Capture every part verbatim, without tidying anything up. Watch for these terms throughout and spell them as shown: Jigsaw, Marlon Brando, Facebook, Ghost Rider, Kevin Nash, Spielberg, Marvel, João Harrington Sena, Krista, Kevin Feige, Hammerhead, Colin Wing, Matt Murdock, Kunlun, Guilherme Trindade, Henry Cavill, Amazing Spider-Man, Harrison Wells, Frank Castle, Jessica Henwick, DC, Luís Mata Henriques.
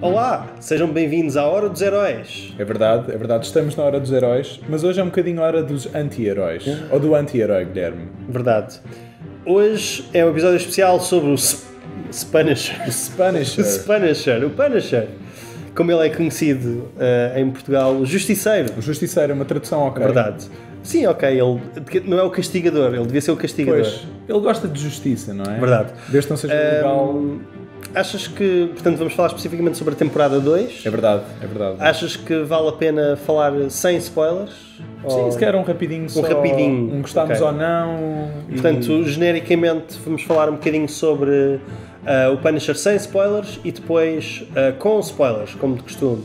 Olá, sejam bem-vindos à Hora dos Heróis. É verdade, é verdade, estamos na Hora dos Heróis, mas hoje é um bocadinho a Hora dos Anti-Heróis. Uhum. Ou do Anti-Herói, Guilherme. Verdade. Hoje é um episódio especial sobre o S- Punisher. O Punisher. O Punisher, o Punisher. Como ele é conhecido uh, em Portugal, o Justiceiro. O Justiceiro é uma tradução, ok. É verdade. Sim, ok, ele não é o castigador, ele devia ser o castigador. Pois, ele gosta de justiça, não é? Verdade. Desde que não seja legal... Um, achas que, portanto, vamos falar especificamente sobre a temporada dois? É verdade, é verdade. Achas que vale a pena falar sem spoilers? Sim, ou... se calhar um rapidinho um só, rapidinho. um gostámos okay. ou não... Portanto, e... genericamente, vamos falar um bocadinho sobre uh, o Punisher sem spoilers e depois uh, com spoilers, como de costume.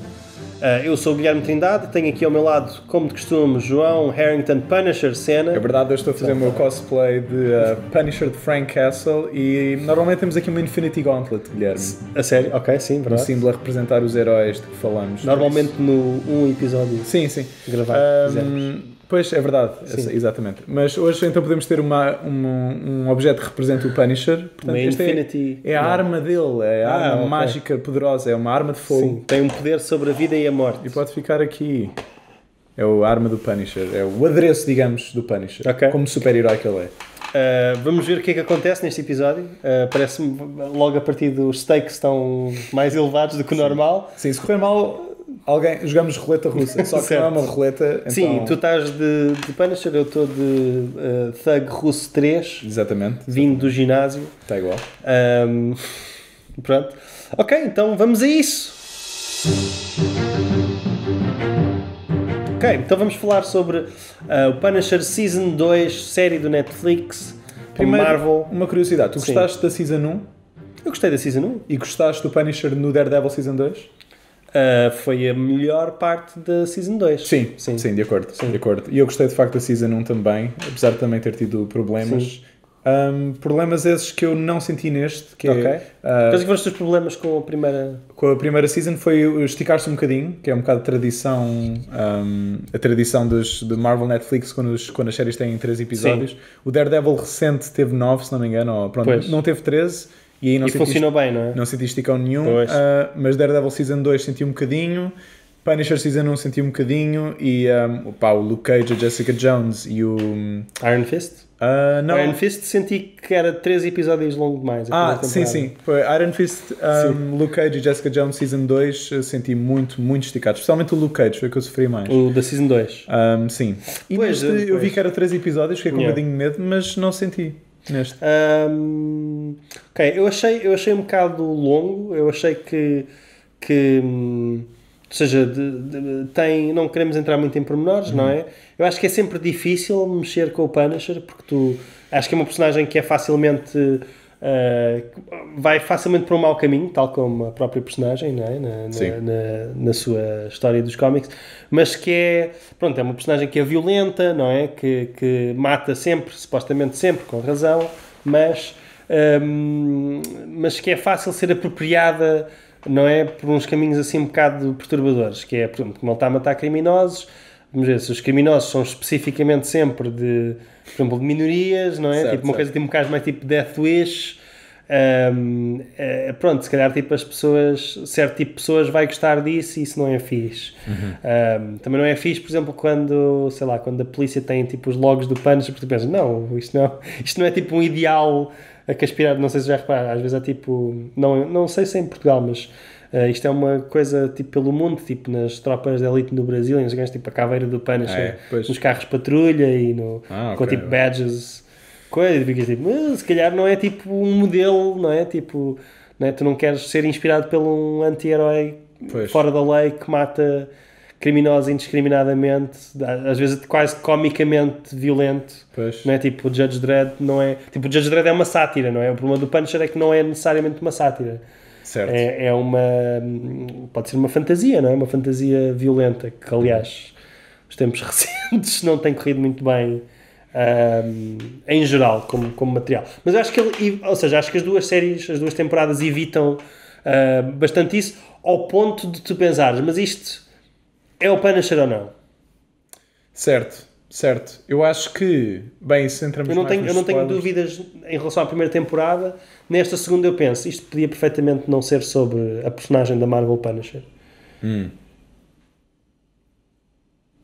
Eu sou o Guilherme Trindade, tenho aqui ao meu lado, como de costume, João Harrington Punisher Senna. É verdade, eu estou a fazer o meu cosplay de uh, Punisher de Frank Castle e normalmente temos aqui uma Infinity Gauntlet, Guilherme. A sério? Ok, sim, verdade. Um símbolo a representar os heróis de que falamos. Normalmente no um episódio. Sim, sim. Gravado, um, pois, é verdade, sim. Exatamente. Mas hoje então podemos ter uma, um, um objeto que representa o Punisher. Portanto, este Infinity... é, é a arma dele, é a ah, arma okay. mágica poderosa, é uma arma de fogo. Sim, tem um poder sobre a vida e a morte. E pode ficar aqui. É a arma do Punisher, é o adereço, digamos, do Punisher, okay. como super-herói que ele é. Uh, vamos ver o que é que acontece neste episódio. Uh, parece-me logo a partir dos stakes estão mais elevados do que o normal. Sim, se correr mal... Alguém, jogamos roleta russa, só que não é uma roleta. Então... Sim, tu estás de, de Punisher, eu estou de uh, Thug Russo três. Exatamente. Vindo do ginásio. Está igual. Um, pronto. Ok, então vamos a isso. Ok, então vamos falar sobre uh, o Punisher Season dois, série do Netflix. Primeiro, Marvel. Uma curiosidade, tu gostaste Sim. da Season um? Eu gostei da Season um. E gostaste do Punisher no Daredevil Season dois? Uh, foi a melhor parte da Season dois. Sim, sim, sim, de acordo, sim, de acordo. E eu gostei de facto da Season um também, apesar de também ter tido problemas. Um, problemas esses que eu não senti neste. Que ok. É, uh, Penso que foste os problemas com a primeira... Com a primeira Season foi esticar-se um bocadinho, que é um bocado de tradição, um, a tradição dos, de Marvel Netflix quando, os, quando as séries têm três episódios. Sim. O Daredevil recente teve nove, se não me engano, ou, pronto, pois. não teve treze. E, aí não e funcionou bem, não é? Não senti esticão nenhum, uh, mas Daredevil Season dois senti um bocadinho, Punisher Season um senti um bocadinho e um, opa, o Luke Cage, a Jessica Jones e o... Iron Fist? Uh, não. Iron Fist senti que era três episódios longo demais. Ah, sim, sim. Foi Iron Fist, um, Luke Cage e Jessica Jones Season dois senti muito, muito esticado. Especialmente o Luke Cage, foi o que eu sofri mais. O da Season dois? Um, sim. E pois, neste, pois. eu vi que era três episódios, fiquei com yeah. um bocadinho de medo, mas não senti. Neste. Um, ok, eu achei, eu achei um bocado longo, eu achei que, que hum, ou seja, de, de, tem, não queremos entrar muito em pormenores, uhum. não é? Eu acho que é sempre difícil mexer com o Punisher, porque tu, acho que é uma personagem que é facilmente, uh, vai facilmente para um mau caminho, tal como a própria personagem, não é? Na, na, na, na sua história dos cómics, mas que é, pronto, é uma personagem que é violenta, não é? Que, que mata sempre, supostamente sempre, com razão, mas, um, mas que é fácil ser apropriada, não é? Por uns caminhos assim um bocado perturbadores, que é, portanto, como ele está a matar criminosos, vamos ver, se os criminosos são especificamente sempre de, por exemplo, de minorias, não é? Certo, tipo uma certo. coisa tipo um bocado mais tipo Death Wish, um, é, pronto, se calhar tipo as pessoas, certo tipo de pessoas vai gostar disso e isso não é fixe. Uhum. Um, também não é fixe, por exemplo, quando, sei lá, quando a polícia tem tipo os logos do Punisher, porque tu pensas, não, isto não, isto não é tipo um ideal a que aspirar, não sei se já repararam, às vezes é tipo, não, não sei se é em Portugal, mas... Uh, isto é uma coisa tipo pelo mundo, tipo nas tropas de elite no Brasil, e nos ganhos tipo a caveira do Punisher, ah, é, nos carros patrulha e no, ah, com okay, tipo okay. badges, coisa, e tipo, mas, se calhar não é tipo um modelo, não é? Tipo, não é? Tu não queres ser inspirado pelo um anti-herói fora da lei que mata criminosos indiscriminadamente, às vezes quase comicamente violento, pois. não é? Tipo, o Judge Dredd não é, tipo, o Judge Dredd é uma sátira, não é? O problema do Punisher é que não é necessariamente uma sátira. Certo. É, é uma, pode ser uma fantasia, não é? Uma fantasia violenta que, aliás, os tempos recentes não tem corrido muito bem um, em geral como, como material. Mas acho que ele, ou seja, acho que as duas séries, as duas temporadas evitam uh, bastante isso, ao ponto de tu pensares, mas isto é o Punisher ou não? Certo. Certo. Eu acho que... Bem, se entramos eu não mais tenho, Eu não tenho dúvidas em relação à primeira temporada. Nesta segunda eu penso, isto podia perfeitamente não ser sobre a personagem da Marvel Punisher. Hum.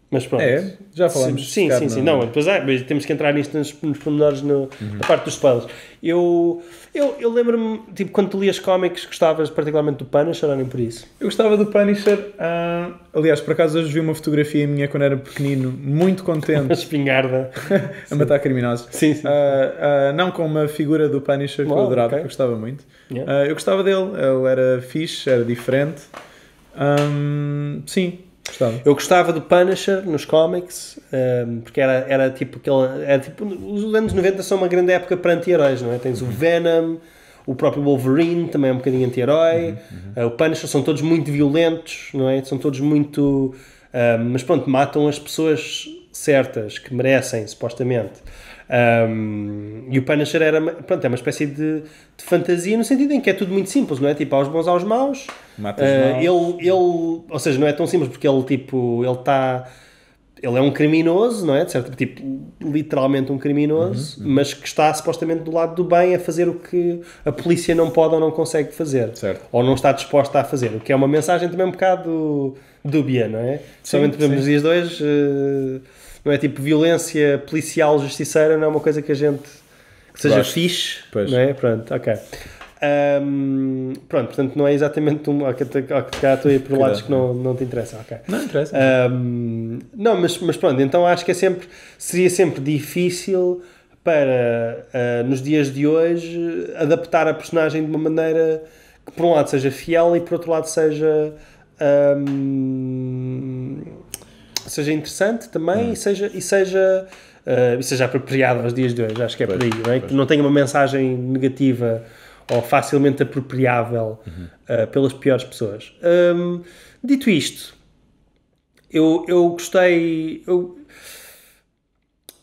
Mas pronto. É, já falámos. Sim, sim, sim. Não, depois é, mas temos que entrar nisto nos, nos pormenores no, uhum. na parte dos spoilers. Eu, eu, eu lembro-me, tipo, quando tu lias cómics, gostavas particularmente do Punisher ou nem por isso? Eu gostava do Punisher. Uh, aliás, por acaso hoje vi uma fotografia minha quando era pequenino, muito contente. Uma espingarda. A matar criminosos. Sim, sim. Uh, uh, não com uma figura do Punisher oh, que eu adorava, okay. que eu gostava muito. Yeah. Uh, eu gostava dele, ele era fixe, era diferente. Um, sim. Gostava. Eu gostava do Punisher nos cómics, um, porque era, era tipo aquele... Era tipo, os anos noventa são uma grande época para anti-heróis, não é? Tens uhum. o Venom, o próprio Wolverine também é um bocadinho anti-herói, uhum. uh, o Punisher, são todos muito violentos, não é? São todos muito... Uh, mas pronto, matam as pessoas certas, que merecem, supostamente. Um, e o Punisher era, pronto, é uma espécie de, de fantasia, no sentido em que é tudo muito simples, não é? Tipo, aos bons, aos maus, mata os maus. Uh, ele, ele, ou seja, não é tão simples, porque ele tipo, ele está, ele é um criminoso, não é? De certo, tipo, literalmente um criminoso, uhum, uhum. mas que está supostamente do lado do bem a fazer o que a polícia não pode ou não consegue fazer, certo. ou não está disposta a fazer, o que é uma mensagem também um bocado dúbia, não é? Principalmente nos dias de hoje. Uh, Não é tipo violência policial, justiceira, não é uma coisa que a gente que seja Gosto. fixe, pois. não é? Pronto, ok. Um, pronto, portanto, não é exatamente um. Ok, cá estou a ir por lados que não, não te interessam, ok. Não interessa. Um, não, mas, mas pronto, então acho que é sempre, seria sempre difícil para, uh, nos dias de hoje, adaptar a personagem de uma maneira que, por um lado, seja fiel e, por outro lado, seja. Um, seja interessante também hum. e seja, e seja, uh, e seja apropriado aos dias de hoje, acho que é pois, por aí, não é? Que não tenha uma mensagem negativa ou facilmente apropriável uhum. uh, pelas piores pessoas. Um, dito isto, eu, eu gostei... Eu...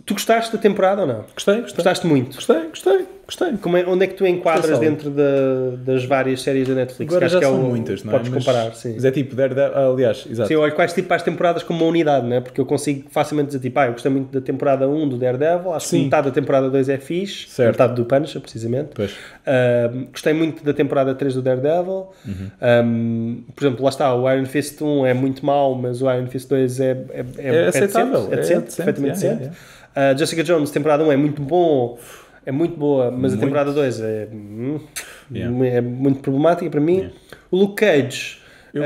Tu gostaste da temporada ou não? Gostei, gostei. Gostaste muito? Gostei, gostei. gostei. Como é, onde é que tu enquadras dentro da, das várias séries da Netflix? Agora já que são é o, muitas, não é? Podes mas, comparar, sim. Mas é tipo Daredevil, ah, aliás, exato. Sim, eu olho quase tipo para as temporadas como uma unidade, não é? Porque eu consigo facilmente dizer tipo, ah, eu gostei muito da temporada um do Daredevil, acho sim. que metade da temporada dois é fixe, certo. metade do Punisher, precisamente. Pois. Uh, gostei muito da temporada três do Daredevil. Uhum. Um, por exemplo, lá está, o Iron Fist um é muito mau, mas o Iron Fist dois é... É, é, é aceitável. É decente, perfeitamente decente. Uh, Jessica Jones, temporada um é muito bom, é muito boa, mas muito. a temporada dois é, yeah. é muito problemática para mim. Yeah. O Luke Cage, eu, uh,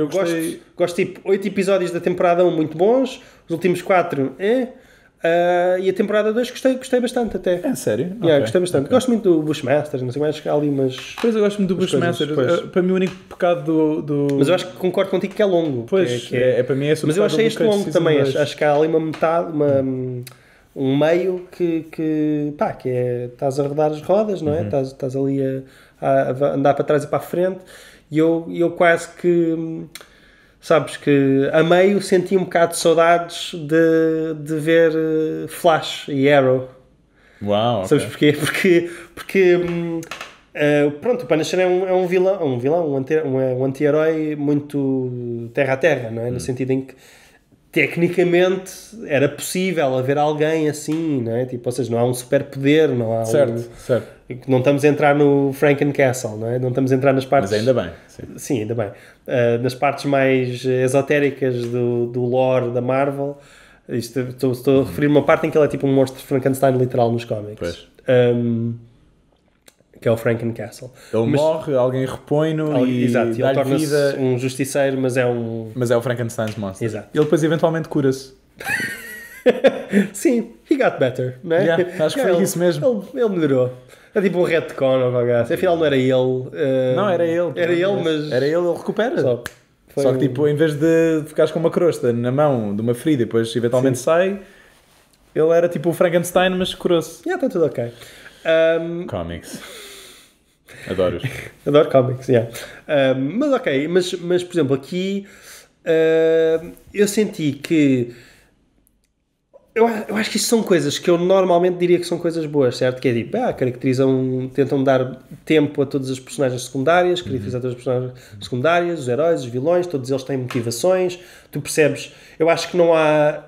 eu gosto, gosto tipo oito episódios da temporada um muito bons, os últimos quatro é, uh, e a temporada dois gostei, gostei bastante até. É sério? Yeah, okay. Gostei bastante. Okay. Gosto muito do Bushmaster, não sei mais, há ali umas... Pois, eu gosto muito do Bushmaster, uh, para mim o único pecado do, do... Mas eu acho que concordo contigo que é longo. Pois, que é, que é... É, é, para mim é super. Mas eu achei este longo também, acho, acho que há ali uma metade, uma... Hum. um meio que, que pá, que é, estás a rodar as rodas, não é? Uhum. Estás, estás ali a, a andar para trás e para a frente, e eu, eu quase que, sabes, que a meio senti um bocado de saudades de, de ver Flash e Arrow. Uau, sabes okay. porquê? Porque, porque um, Uh, pronto, o Punisher é um, é um vilão, um vilão, um anti-herói um anti-herói muito terra a terra, não é? Uhum. No sentido em que tecnicamente era possível haver alguém assim, não é? Tipo, ou seja, não há um superpoder, não há certo, um... certo. Não estamos a entrar no Frank Castle, não é? Não estamos a entrar nas partes... Mas ainda bem. Sim, sim ainda bem. Uh, nas partes mais esotéricas do, do lore da Marvel, isto, estou, estou uhum. a referir-me a uma parte em que ele é tipo um monstro Frankenstein literal nos cómics. Um, que é o Frank Castle. Ele mas, morre, alguém repõe-no e exato, ele torna-se um justiceiro, mas é um... Mas é o Frankenstein's monster. Exato. Ele depois eventualmente cura-se. Sim, he got better, não é? Yeah, acho que foi ele, isso mesmo. Ele, ele melhorou. É tipo um retcon ou qualquer coisa. Afinal não era ele. Uh, não, era ele. Era ele, mas... Era ele, ele recupera. Só, Só que um... tipo, em vez de ficares com uma crosta na mão de uma ferida e depois eventualmente Sim. sai, ele era tipo o Frankenstein, mas curou-se. Já yeah, está tudo ok. Um... Comics. Adoro-os. Adoro cómics, yeah. uh, mas ok, mas, mas por exemplo aqui uh, eu senti que eu, eu acho que isso são coisas que eu normalmente diria que são coisas boas, certo? Que é tipo, ah, caracterizam, tentam dar tempo a todas as personagens secundárias, caracterizam todas as personagens secundárias, os heróis, os vilões, todos eles têm motivações, tu percebes, eu acho que não há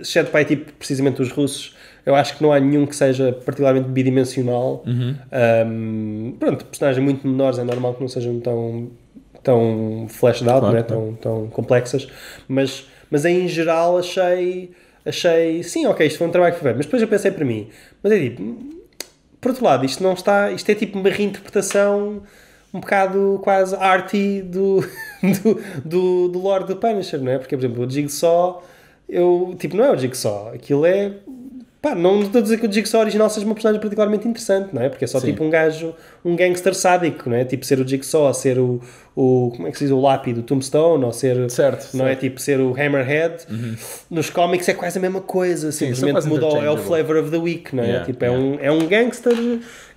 exceto para aí, tipo, precisamente os russos, eu acho que não há nenhum que seja particularmente bidimensional. Uhum. Um, pronto, personagens muito menores, é normal que não sejam tão, tão flashed out, claro, né? Tão, tão complexas, mas, mas em geral achei, achei, sim, ok, isto foi um trabalho que foi, mas depois eu pensei para mim, mas é tipo, por outro lado, isto não está, isto é tipo uma reinterpretação um bocado quase arty do, do, do, do lore do Punisher, não é? Porque, por exemplo, o Jigsaw, eu, tipo, não é o Jigsaw, aquilo é... Pá, não estou a dizer que o Jigsaw original seja uma personagem particularmente interessante, não é? Porque é só, sim, tipo um gajo, um gangster sádico, não é? Tipo ser o Jigsaw, ou ser o, o, como é que se diz, o lápis do Tombstone, ou ser, certo, não certo. É? Tipo ser o Hammerhead. Uhum. Nos cómics é quase a mesma coisa, simplesmente mudou, é o flavor of the week, não é? Yeah, tipo, é, yeah. um, é um gangster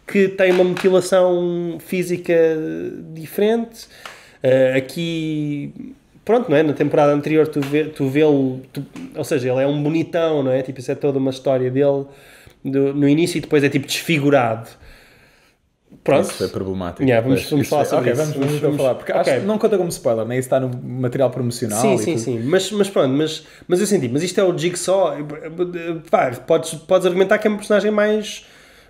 que tem uma mutilação física diferente. Uh, aqui... Pronto, não é? Na temporada anterior tu, vê, tu vê-lo, tu, ou seja, ele é um bonitão, não é? Tipo, isso é toda uma história dele do, no início, e depois é tipo desfigurado. Pronto. Isso é problemático. Yeah, vamos, vamos falar sobre okay, isso. Vamos, vamos, vamos falar, porque okay. Acho que não conta como spoiler, nem isso está no material promocional. Sim, e sim, tudo. Sim. Mas, mas pronto, mas, mas eu senti, mas isto é o Jigsaw, pá, podes, podes argumentar que é um personagem mais...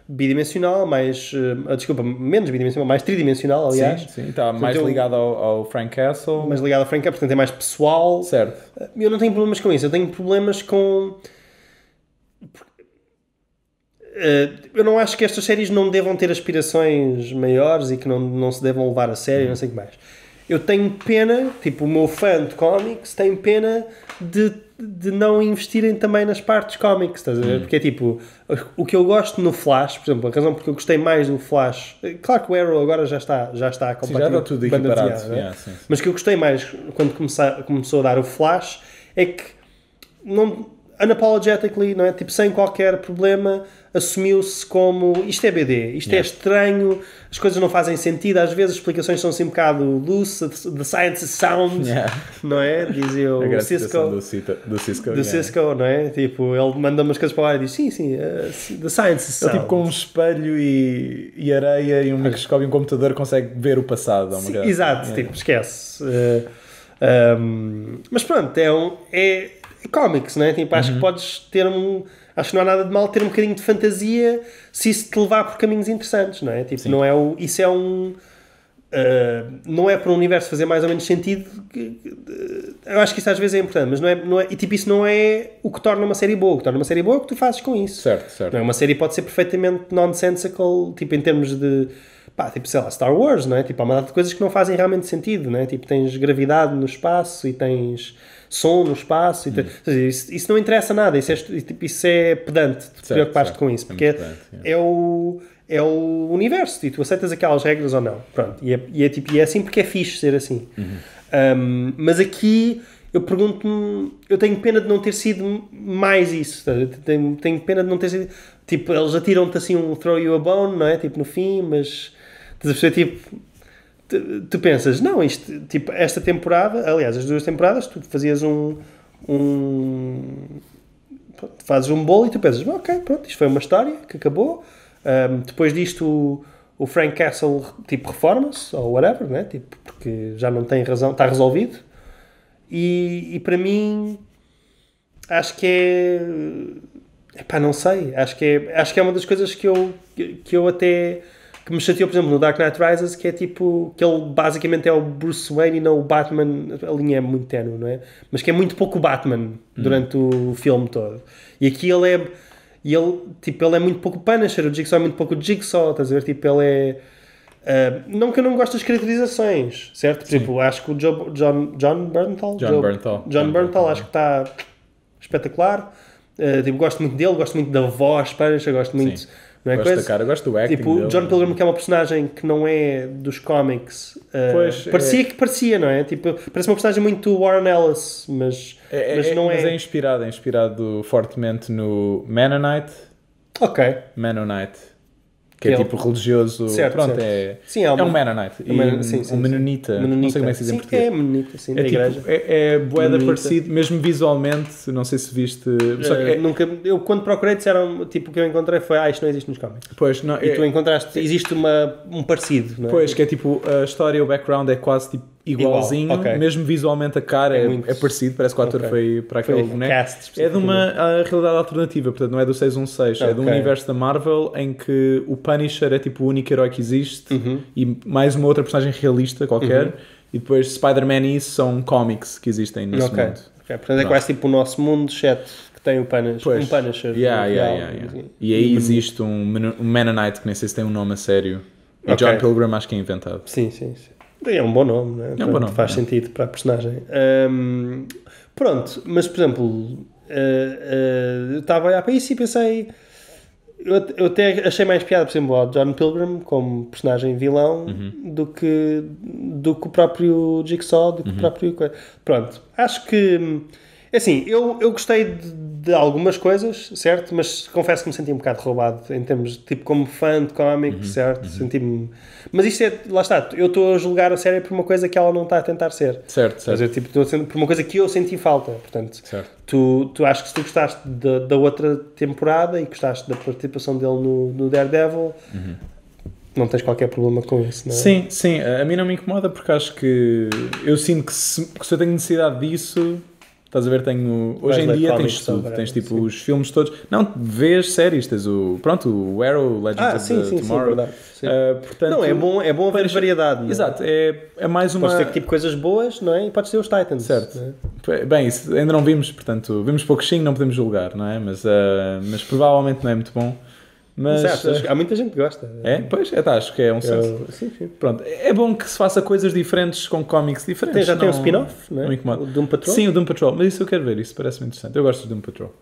bidimensional, mais... Uh, desculpa, menos bidimensional, mais tridimensional, aliás. Sim, sim. Está mais então, ligado ao, ao Frank Castle. Mais ligado ao Frank Castle, portanto é mais pessoal. Certo. Eu não tenho problemas com isso. Eu tenho problemas com... Uh, eu não acho que estas séries não devam ter aspirações maiores e que não, não se devam levar a sério, hum. não sei o que mais. Eu tenho pena, tipo, o meu fã de cómics tem pena de de não investirem também nas partes cómics, estás a ver? Hum. Porque é tipo, o que eu gosto no Flash, por exemplo, a razão porque eu gostei mais do Flash, claro que o Arrow agora já está, já está completamente já tudo equiparado, né? Yeah, sim, sim. Mas o que eu gostei mais quando começar, começou a dar o Flash é que não, unapologetically, não é? Tipo, sem qualquer problema, assumiu-se como isto é B D, isto yeah. é estranho, as coisas não fazem sentido, às vezes as explicações são assim um bocado loose, the science is sound, yeah. não é? Dizia o Cisco, do, Cita, do Cisco, do yeah. Cisco, não é? Tipo, ele manda umas coisas para lá e diz, sim, sim, uh, the science is sound. Ele tipo com um espelho e, e areia e um microscópio e um computador consegue ver o passado. Sim, exato, é. Tipo, esquece. Uh, um, mas pronto, é um... É, cómics, não é? Tipo, acho uhum. que podes ter um... Acho que não há nada de mal ter um bocadinho de fantasia se isso te levar por caminhos interessantes, não é? Tipo, não é o, isso é um... Uh, não é para o universo fazer mais ou menos sentido. Que, uh, eu acho que isso às vezes é importante, mas não é, não é... E tipo, isso não é o que torna uma série boa. O que torna uma série boa é o que tu fazes com isso. Certo, certo. Não é? Uma série pode ser perfeitamente nonsensical, tipo, em termos de... Pá, tipo, sei lá, Star Wars, não é? Tipo, há uma data de coisas que não fazem realmente sentido, não é? Tipo, tens gravidade no espaço e tens... som no espaço, hum. isso, isso não interessa nada, isso é, isso é pedante, te preocupaste com isso, porque é, pedante, é. É, o, é o universo e tu aceitas aquelas regras ou não, pronto, e é, e é, tipo, e é assim porque é fixe ser assim. Uhum. Um, mas aqui eu pergunto-me, eu tenho pena de não ter sido mais isso, tenho, tenho pena de não ter sido, tipo, eles atiram-te assim um throw you a bone, não é, tipo, no fim, mas estás a perceber, tipo, Tu, tu pensas, não, isto, tipo, esta temporada, aliás, as duas temporadas, tu fazias um, um fazes um bolo e tu pensas, ok, pronto, isto foi uma história que acabou, um, depois disto o, o Frank Castle, tipo, reforma-se, ou whatever, né? Tipo, porque já não tem razão, está resolvido, e, e para mim, acho que é, epá, não sei, acho que é, acho que é uma das coisas que eu, que eu até... que me chateou, por exemplo, no Dark Knight Rises, que é tipo, que ele basicamente é o Bruce Wayne e não o Batman, a linha é muito ténue, não é? Mas que é muito pouco Batman durante hum. o filme todo. E aqui ele é, ele, tipo, ele é muito pouco Punisher, o Jigsaw é muito pouco Jigsaw, estás a ver? Tipo, ele é... Uh, não que eu não gosto das caracterizações, certo? Por Sim. exemplo, acho que o Joe, John, John Bernthal, John Joe, Bernthal, John Bernthal, acho que está espetacular. Uh, tipo, gosto muito dele, gosto muito da voz Punisher, gosto muito... Sim. Não é gosto coisa? Cara, gosto do acting tipo, dele. John Pilgrim, que é uma personagem que não é dos cómics, uh, parecia é. que parecia, não é? Tipo, parece uma personagem muito Warren Ellis, mas, é, mas é, não é. Mas é inspirado, é inspirado fortemente no Mennonite. Ok. Mennonite, que, que é, é tipo religioso. Certo, pronto, certo. É, sim, é, uma, é um Mennonite. É uma, sim, sim, um menonita. menonita. Não sei como é que se diz em português. É menonita, sim, é, da tipo, igreja. É, é boeda parecido, mesmo visualmente, não sei se viste... Só que é, é, nunca, eu quando procurei, disseram, tipo, o que eu encontrei foi, ah, isto não existe nos cómics. Pois, não... E é, tu encontraste, existe uma, um parecido, não é? Pois, que é tipo, a história, o background é quase tipo igualzinho, igual, okay. Mesmo visualmente a cara é, é, muito... é parecido, parece que o ator okay. foi para aquele foi boneco. Cast, é de uma a realidade alternativa, portanto não é do seis um seis, okay. é do universo da Marvel em que o Punisher é tipo o único herói que existe uhum. e mais uma outra personagem realista qualquer, uhum. e depois Spider-Man e isso são cómics que existem nesse okay. mundo. Okay. Portanto é quase tipo o nosso mundo, exceto que tem o Punisher. Um Punisher yeah, yeah, yeah, yeah. E aí existe um Mennonite que nem sei se tem um nome a sério. E okay. John Pilgrim acho que é inventado. Sim, sim, sim. É um bom nome, não é? É um pronto, bom nome, faz é. Sentido para a personagem. Um, pronto, mas por exemplo, uh, uh, eu estava a olhar para isso e pensei. Eu, eu até achei mais piada, por exemplo, ao John Pilgrim como personagem vilão uhum. do, que, do que o próprio Jigsaw, do que uhum. o próprio. Pronto, acho que. Assim, eu, eu gostei de, de algumas coisas, certo? Mas confesso que me senti um bocado roubado em termos de, tipo, como fã de cómics, uhum, certo? Uhum. Senti-me... Mas isto é... Lá está, eu estou a julgar a série por uma coisa que ela não está a tentar ser. Certo, certo. Mas eu, tipo, estou a ser por uma coisa que eu senti falta, portanto... Certo. Tu, tu acho que se tu gostaste da, da outra temporada e gostaste da participação dele no, no Daredevil... Uhum. Não tens qualquer problema com isso, não é? Sim, sim. A mim não me incomoda porque acho que... Eu sinto que se, que se eu tenho necessidade disso... Estás a ver, tenho... Hoje em dia tens tudo. Tens tipo os filmes todos. Não, vês séries. Tens o... Pronto, o Arrow, Legends of Tomorrow. Ah, sim, sim, sim. Não, é bom haver variedade. Exato. É mais uma... Podes ter tipo coisas boas, não é? E podes ter os Titans. Certo. Bem, isso ainda não vimos, portanto... Vimos pouquinho, não podemos julgar, não é? Mas provavelmente não é muito bom. Mas há muita gente que gosta. É? Pois, acho que é um certo. Pronto, é bom que se faça coisas diferentes com cómics diferentes. Tem, já não, tem um spin-off, não é? O Doom Patrol? Sim, o Doom Patrol, mas isso eu quero ver, isso parece-me interessante. Eu gosto do Doom Patrol.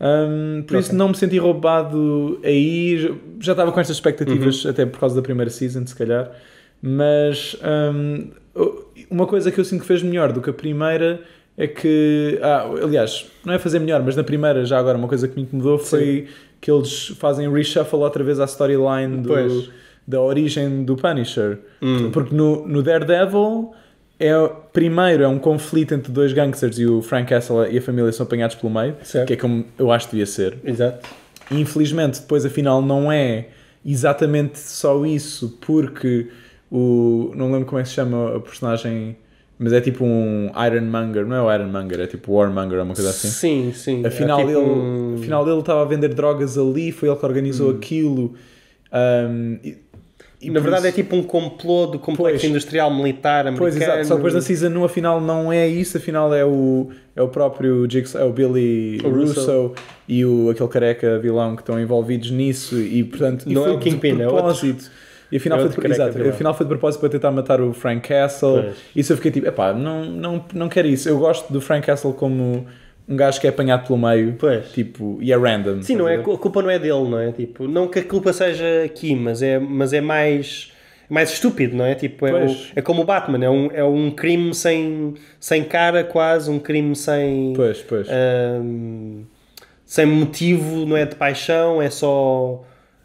Um, por okay. isso não me senti roubado aí, já estava com estas expectativas, uhum. até por causa da primeira season, se calhar. Mas um, uma coisa que eu sinto que fez melhor do que a primeira é que... Ah, aliás, não é fazer melhor, mas na primeira, já agora, uma coisa que me incomodou foi... Sim. Que eles fazem reshuffle outra vez à storyline do, da origem do Punisher. Hum. Porque no, no Daredevil, é, primeiro é um conflito entre dois gangsters e o Frank Castle e a família são apanhados pelo meio, certo. Que é como eu acho que devia ser. Exato. E, infelizmente, depois afinal não é exatamente só isso, porque o... Não lembro como é que se chama a personagem... Mas é tipo um Ironmonger, não é o Ironmonger, é tipo Warmonger, é uma coisa assim. Sim, sim. Afinal, é tipo ele, um... afinal ele estava a vender drogas ali, foi ele que organizou hum. aquilo. Um, e, e na verdade isso... é tipo um complô do complexo pois. Industrial militar americano. Pois, exato. Só que depois na Season um afinal não é isso, afinal é o, é o próprio Jigsaw, é o Billy o Russo. Russo e o, aquele careca vilão que estão envolvidos nisso e portanto... Não e foi é o Kingpin, é outro... E afinal, foi de, exato, afinal foi de propósito para tentar matar o Frank Castle. Pois. Isso eu fiquei tipo, epá, não, não, não quero isso. Eu gosto do Frank Castle como um gajo que é apanhado pelo meio. Pois. Tipo, e é random. Sim, não é, a culpa não é dele, não é? Tipo, não que a culpa seja aqui, mas é, mas é mais, mais estúpido, não é? Tipo, é, o, é como o Batman, é um, é um crime sem, sem cara quase, um crime sem... Pois, pois. Um, sem motivo, não é de paixão, é só...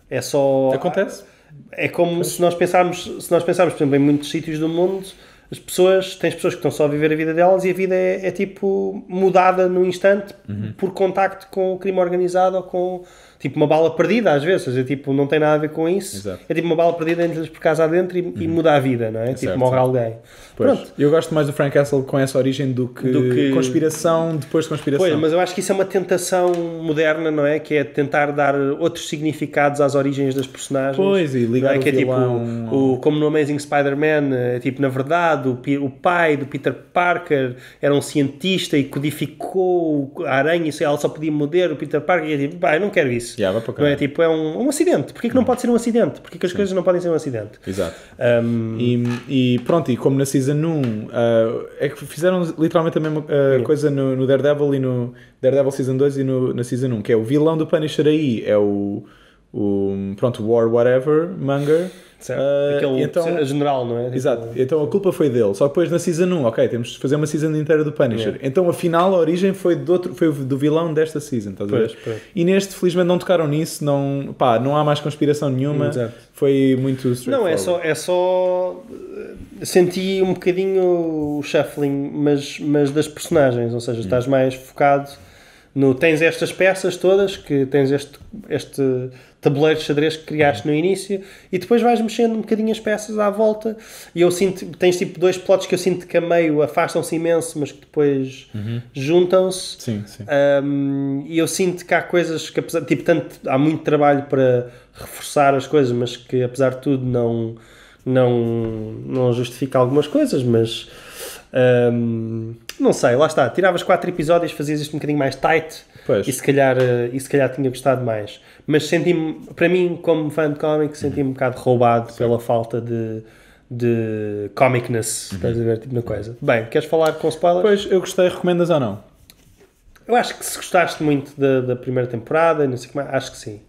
É só acontece. É como se nós pensarmos, se nós pensarmos, por exemplo, em muitos sítios do mundo, as pessoas, tens pessoas que estão só a viver a vida delas e a vida é, é tipo mudada num instante uhum. por contacto com o crime organizado ou com tipo uma bala perdida às vezes, é tipo não tem nada a ver com isso, exato. É tipo uma bala perdida entre por casa adentro e, uhum. e muda a vida, não é? É tipo certo, morre certo. Alguém. Pois. Pronto. Eu gosto mais do Frank Castle com essa origem do que, do que conspiração depois de conspiração. Pois, mas eu acho que isso é uma tentação moderna, não é? Que é tentar dar outros significados às origens das personagens. Pois, e ligar é? Que é tipo o, o, como no Amazing Spider-Man, é tipo na verdade o pai do Peter Parker era um cientista e codificou a aranha e ela só podia morder o Peter Parker e eu tipo, pá, eu não quero isso. Yeah, não é? Tipo, é um, um acidente. Porquê que não pode ser um acidente? Porquê que as Sim. coisas não podem ser um acidente? Exato. Um... E, e pronto, e como na Season um uh, é que fizeram literalmente a mesma uh, coisa no, no Daredevil e no Daredevil Season dois e no, na Season um, que é o vilão do Punisher aí, é o, o pronto, War Whatever, Monger. Uh, Aquele então, general, não é? Exato, então a culpa foi dele. Só que depois na Season um, ok, temos de fazer uma season inteira do Punisher. É. Então afinal a origem foi do, outro, foi do vilão desta season, estás pois, a ver? Pois. E neste, felizmente, não tocaram nisso, não, pá, não há mais conspiração nenhuma. Exato. Foi muito straightforward. Não, é só, é só. Senti um bocadinho o shuffling, mas, mas das personagens, ou seja, estás mais focado No, tens estas peças todas, que tens este, este tabuleiro de xadrez que criaste no início, e depois vais mexendo um bocadinho as peças à volta, e eu sinto, tens tipo dois plots que eu sinto que a meio afastam-se imenso, mas que depois uhum. juntam-se, sim, sim. Um, e eu sinto que há coisas que apesar, tipo, tanto, há muito trabalho para reforçar as coisas, mas que apesar de tudo não, não, não justifica algumas coisas, mas um, não sei, lá está, tiravas quatro episódios, fazias isto um bocadinho mais tight, pois. E, se calhar, e se calhar tinha gostado mais, mas senti-me, para mim como fã de cómic, senti-me uhum. um bocado roubado, sim. pela falta de, de comicness, uhum. estás a ver, tipo uma coisa. Bem, queres falar com spoilers? Pois, eu gostei, recomendas ou não? Eu acho que se gostaste muito da, da primeira temporada, não sei como é, acho que sim.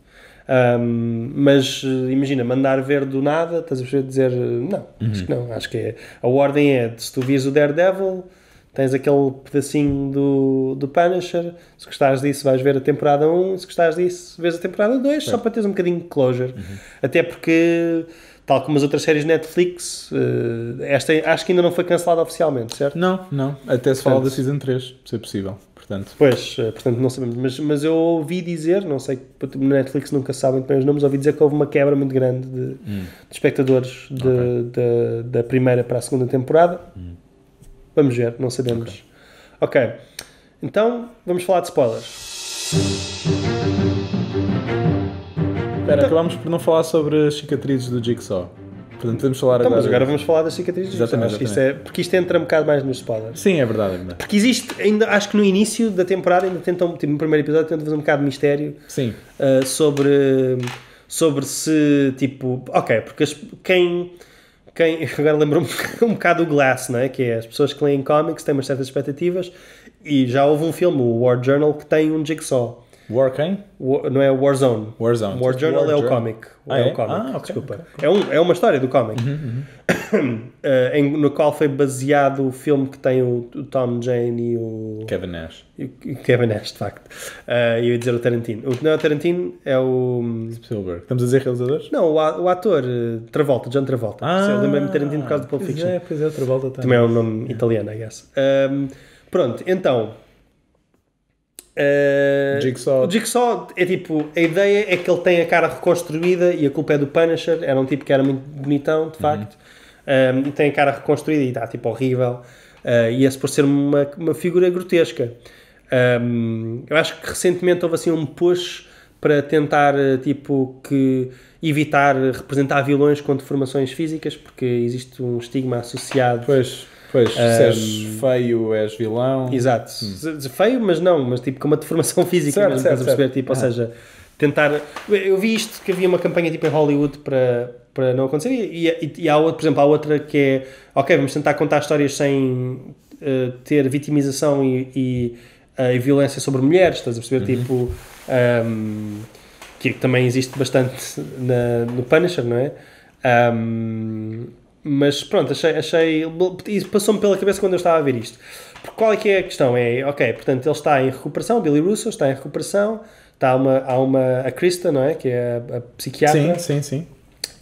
Um, mas imagina, mandar ver do nada, estás a perceber, dizer não, uhum. acho que não, acho que é, a ordem é, se tu vias o Daredevil, tens aquele pedacinho do, do Punisher, se gostares disso vais ver a temporada um, se gostares disso vês a temporada dois, é. Só para teres um bocadinho de closure, uhum. até porque, tal como as outras séries Netflix, esta acho que ainda não foi cancelada oficialmente, certo? Não, não, até se fala da Season três, se é possível, portanto. Pois, portanto não sabemos, mas, mas eu ouvi dizer, não sei, no Netflix nunca sabe muito bem os nomes, ouvi dizer que houve uma quebra muito grande de, hum. de espectadores de, okay. de, de, da primeira para a segunda temporada, hum. vamos ver, não sabemos. Okay. Ok, então vamos falar de spoilers. Espera, então, acabamos por não falar sobre as cicatrizes do Jigsaw. Portanto, podemos falar então, agora... agora vamos falar das cicatrizes do Jigsaw. Exatamente. Isto é, porque isto entra um bocado mais nos spoilers. Sim, é verdade. É verdade. Porque existe, ainda, acho que no início da temporada, ainda tentam, tipo, no primeiro episódio, tentam fazer um bocado de mistério. Sim. Uh, sobre, sobre se, tipo... Ok, porque as, quem... Quem, agora lembro-me um bocado do Glass, não é? Que é as pessoas que leem cómics têm umas certas expectativas, e já houve um filme, o War Journal, que tem um Jigsaw. War quem? War, não é Warzone. Warzone. War Journal War é o cómic. Ah, é? É o cómic, ah, okay, desculpa. Okay, okay. É, um, é uma história do cómic. Uhum, uhum. uh, em, no qual foi baseado o filme que tem o, o Tom Jane e o... Kevin Nash. E, e Kevin Nash, de facto. Uh, eu ia dizer o Tarantino. O, não é o Tarantino, é o... Spielberg. Estamos a dizer realizadores? Não, o, o ator Travolta, John Travolta. Ah, eu lembrei-me de Tarantino por causa do Pulp Fiction. É, pois é, o Travolta também. Também é um nome é. italiano, I guess. Um, pronto, então... Uh, Jigsaw. O Jigsaw é tipo, a ideia é que ele tem a cara reconstruída e a culpa é do Punisher, era um tipo que era muito bonitão, de facto, uhum. um, e tem a cara reconstruída e está tipo horrível, uh, e esse por ser uma, uma figura grotesca. Um, eu acho que recentemente houve assim um push para tentar tipo que evitar representar vilões com deformações físicas, porque existe um estigma associado. Pois. Pois, se és um, feio, és vilão. Exato. Hum. Feio, mas não, mas tipo com uma deformação física, certo, mesmo, certo, estás a perceber? Tipo, ah. Ou seja, tentar... Eu vi isto, que havia uma campanha tipo em Hollywood para, para não acontecer, e, e, e há outra, por exemplo, há outra que é, ok, vamos tentar contar histórias sem uh, ter vitimização e, e, uh, e violência sobre mulheres, estás a perceber? Uhum. Tipo, um, que também existe bastante na, no Punisher, não é? Um, mas pronto, achei, achei isso passou-me pela cabeça quando eu estava a ver isto, porque qual é que é a questão? É, ok, portanto ele está em recuperação, Billy Russo está em recuperação, está uma, há uma a Krista, não é? Que é a, a psiquiatra, sim, sim, sim.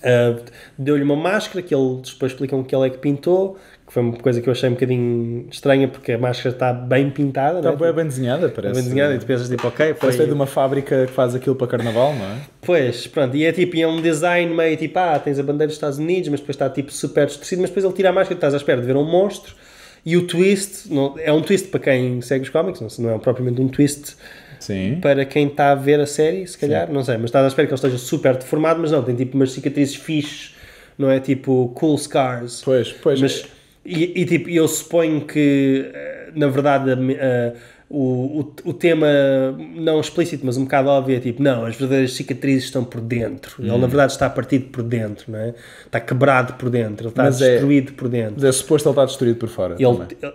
Uh, deu-lhe uma máscara que ele depois explicam que ele é que pintou, que foi uma coisa que eu achei um bocadinho estranha, porque a máscara está bem pintada, está, não é? Bem desenhada, parece bem desenhada, e tu pensas tipo, ok, foi de uma fábrica que faz aquilo para carnaval, não é? Pois, pronto, e é tipo, é um design meio tipo, ah, tens a bandeira dos Estados Unidos, mas depois está tipo super distorcido, mas depois ele tira a máscara e estás à espera de ver um monstro, e o twist, não, é um twist para quem segue os cómics, não é propriamente um twist. Sim. Para quem está a ver a série, se calhar, sim. Não sei, mas estás à espera que ele esteja super deformado, mas não, tem tipo umas cicatrizes fixes, não é? Tipo cool scars. Pois, pois. Mas, e, e tipo, eu suponho que, na verdade, uh, o, o, o tema não explícito, mas um bocado óbvio, é tipo, não, as verdadeiras cicatrizes estão por dentro. Hum. Ele, na verdade, está partido por dentro, não é? Está quebrado por dentro, ele está mas destruído é, por dentro. Mas é suposto ele está destruído por fora. Ele, ele,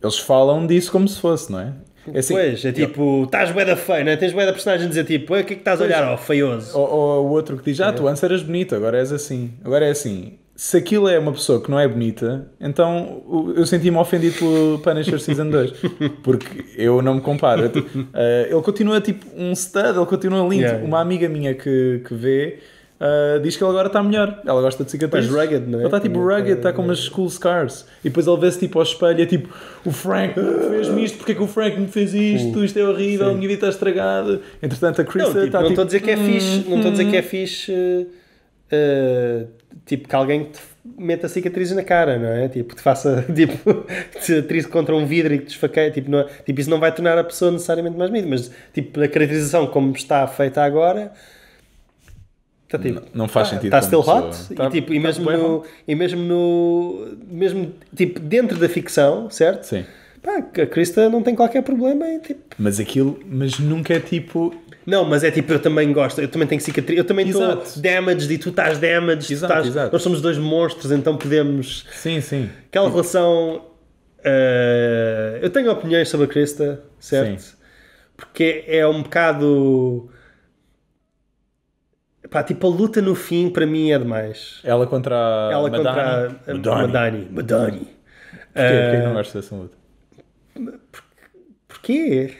eles falam disso como se fosse, não é? É assim, pois, é tipo, estás bué da feio, não é? Tens bué da personagem a dizer tipo, o que é que estás a olhar, ó, oh, feioso? Ou, ou o outro que diz, ah, é. Tu antes eras bonito, agora és assim. Agora é assim, se aquilo é uma pessoa que não é bonita, então eu senti-me ofendido pelo Punisher Season dois, porque eu não me comparo. Uh, ele continua tipo um stud, ele continua lindo. Yeah, yeah. Uma amiga minha que, que vê... Uh, diz que ele agora está melhor. Ela gosta de cicatriz. Mas rugged, não é? Ela está tipo rugged, está com umas cool scars. E depois ele vê-se tipo ao espelho e é tipo: o Frank fez-me isto, porque é que o Frank me fez isto? Isto é horrível, a minha vida está estragada. Entretanto, a Krista está tipo... Não estou a dizer que é fixe, não estou a dizer que é fixe, tipo, que alguém te meta cicatrizes na cara, não é? Tipo, te faça, tipo, cicatriz contra um vidro e que te esfaqueia. Tipo, não, tipo, isso não vai tornar a pessoa necessariamente mais medo, mas, tipo, a caracterização como está feita agora... Tá, tipo, não, não faz tá, sentido. Está still hot tá, e, tipo, tá, e mesmo tá no, e mesmo no mesmo tipo dentro da ficção, certo? Sim. Pá, a Krista não tem qualquer problema e, tipo... Mas aquilo, mas nunca é tipo... Não, mas é tipo, eu também gosto, eu também tenho cicatriz, eu também estou damaged e tu estás damaged, exato, tu estás... Exato. Nós somos dois monstros, então podemos... Sim, sim. Aquela tipo... relação... Uh... Eu tenho opiniões sobre a Krista, certo? Sim. Porque é um bocado... Pá, tipo, a luta no fim para mim é demais. Ela contra a Ela Madani. Contra a Madani. Madani. Madani. Porquê? Porquê que não gosto dessa luta? Porquê?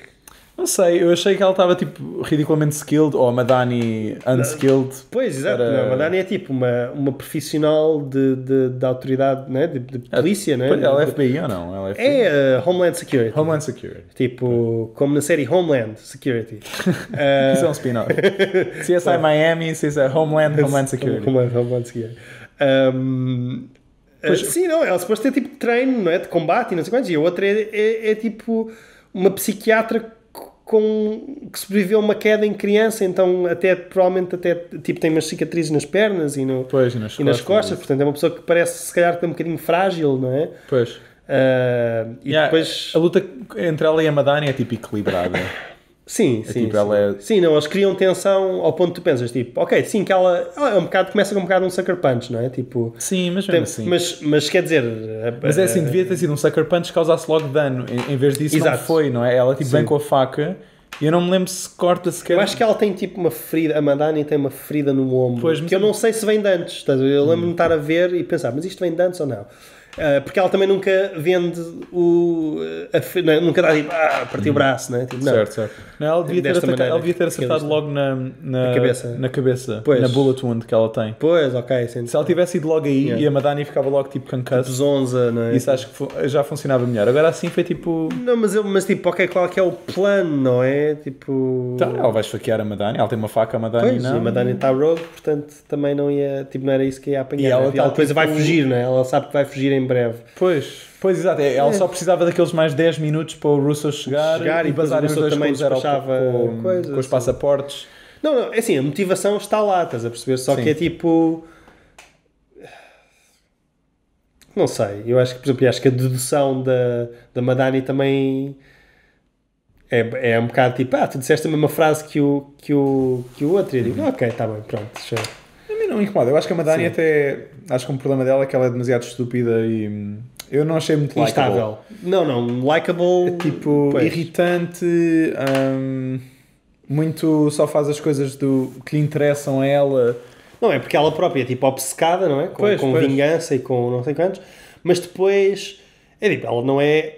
Não sei, eu achei que ela estava tipo ridiculamente skilled, ou a Madani unskilled. Pois, exato. Para... Não, a Madani é tipo uma, uma profissional de, de, de autoridade, né? de, de polícia, é, né? Ela é F B I ou não? Ela é, F B I. É uh, Homeland Security. Homeland Security. Tipo, como na série Homeland Security. uh... Isso é um spin-off. C S I Miami, C S I Homeland, Homeland Security. Homeland, Homeland Security. Um... Pois... Uh, sim, não, ela é suposto ter tipo de treino, não é? De combate e não sei quantos. E a outra é, é, é tipo uma psiquiatra com, que sobreviveu a uma queda em criança, então até provavelmente até, tipo, tem umas cicatrizes nas pernas e, no, pois, e, nas, e costas, nas costas, portanto é uma pessoa que parece se calhar que está um bocadinho frágil, não é? Pois. Uh, e yeah, depois... A luta entre ela e a Madani é tipo equilibrada. Sim, é, sim. Tipo, sim. Ela é... sim, não, eles criam tensão ao ponto que tu pensas, tipo, ok, sim, que ela é um bocado, começa com um bocado um sucker punch, não é? Tipo, sim, mas mesmo tem, assim. Mas, mas quer dizer... Mas é assim, devia ter sido um sucker punch que causasse logo dano, em, em vez disso. Exato. Não foi, não é? Ela tipo sim. Vem com a faca e eu não me lembro se corta sequer... Eu acho que ela tem tipo uma ferida, a Madani tem uma ferida no ombro, pois, que eu não sei se vem de antes, eu lembro-me de estar a ver e pensar, mas isto vem de antes ou não? Porque ela também nunca vende o... A, não, nunca dá tipo, ah, partiu o braço, não é? Tipo, não. Certo, certo. Não, ela, devia ter atacado, ela devia ter acertado logo na, na, na cabeça, na, cabeça na bullet wound que ela tem. Pois, ok. Sim. Se ela tivesse ido logo aí, yeah. E a Madani ficava logo tipo concussed. Tipo zonza, não é? Isso acho que já funcionava melhor. Agora assim foi tipo... Não, mas, eu, mas tipo, ok, qual que é o plano, não é? Tipo... Então, ela vai esfaquear a Madani, ela tem uma faca, a Madani pois, não. A Madani está rogue, portanto também não ia... Tipo, não era isso que ia apanhar. E ela, né? Tá, ela depois tipo... vai fugir, não é? Ela sabe que vai fugir em breve. Pois, pois exato. Ela é. Só precisava daqueles mais dez minutos para o Russo chegar, chegar e bazarem os dois também com, com, coisa, com os passaportes. Não, não, é assim, a motivação está lá, estás a perceber? Só sim. Que é tipo... Não sei, eu acho que, por exemplo, acho que a dedução da, da Madani também é, é um bocado tipo, ah, tu disseste a mesma frase que o, que o, que o outro, e eu digo, uhum. Ok, está bem, pronto, já... Não me incomoda, eu acho que a Madani sim. Até acho que um problema dela é que ela é demasiado estúpida e eu não achei muito likeable. Não, não, likeable é tipo pois. Irritante, hum, muito só faz as coisas do, que lhe interessam a ela. Não, é porque ela própria é tipo obcecada, não é? Com, pois, com pois. Vingança e com não sei quantos, mas depois é tipo, ela não é.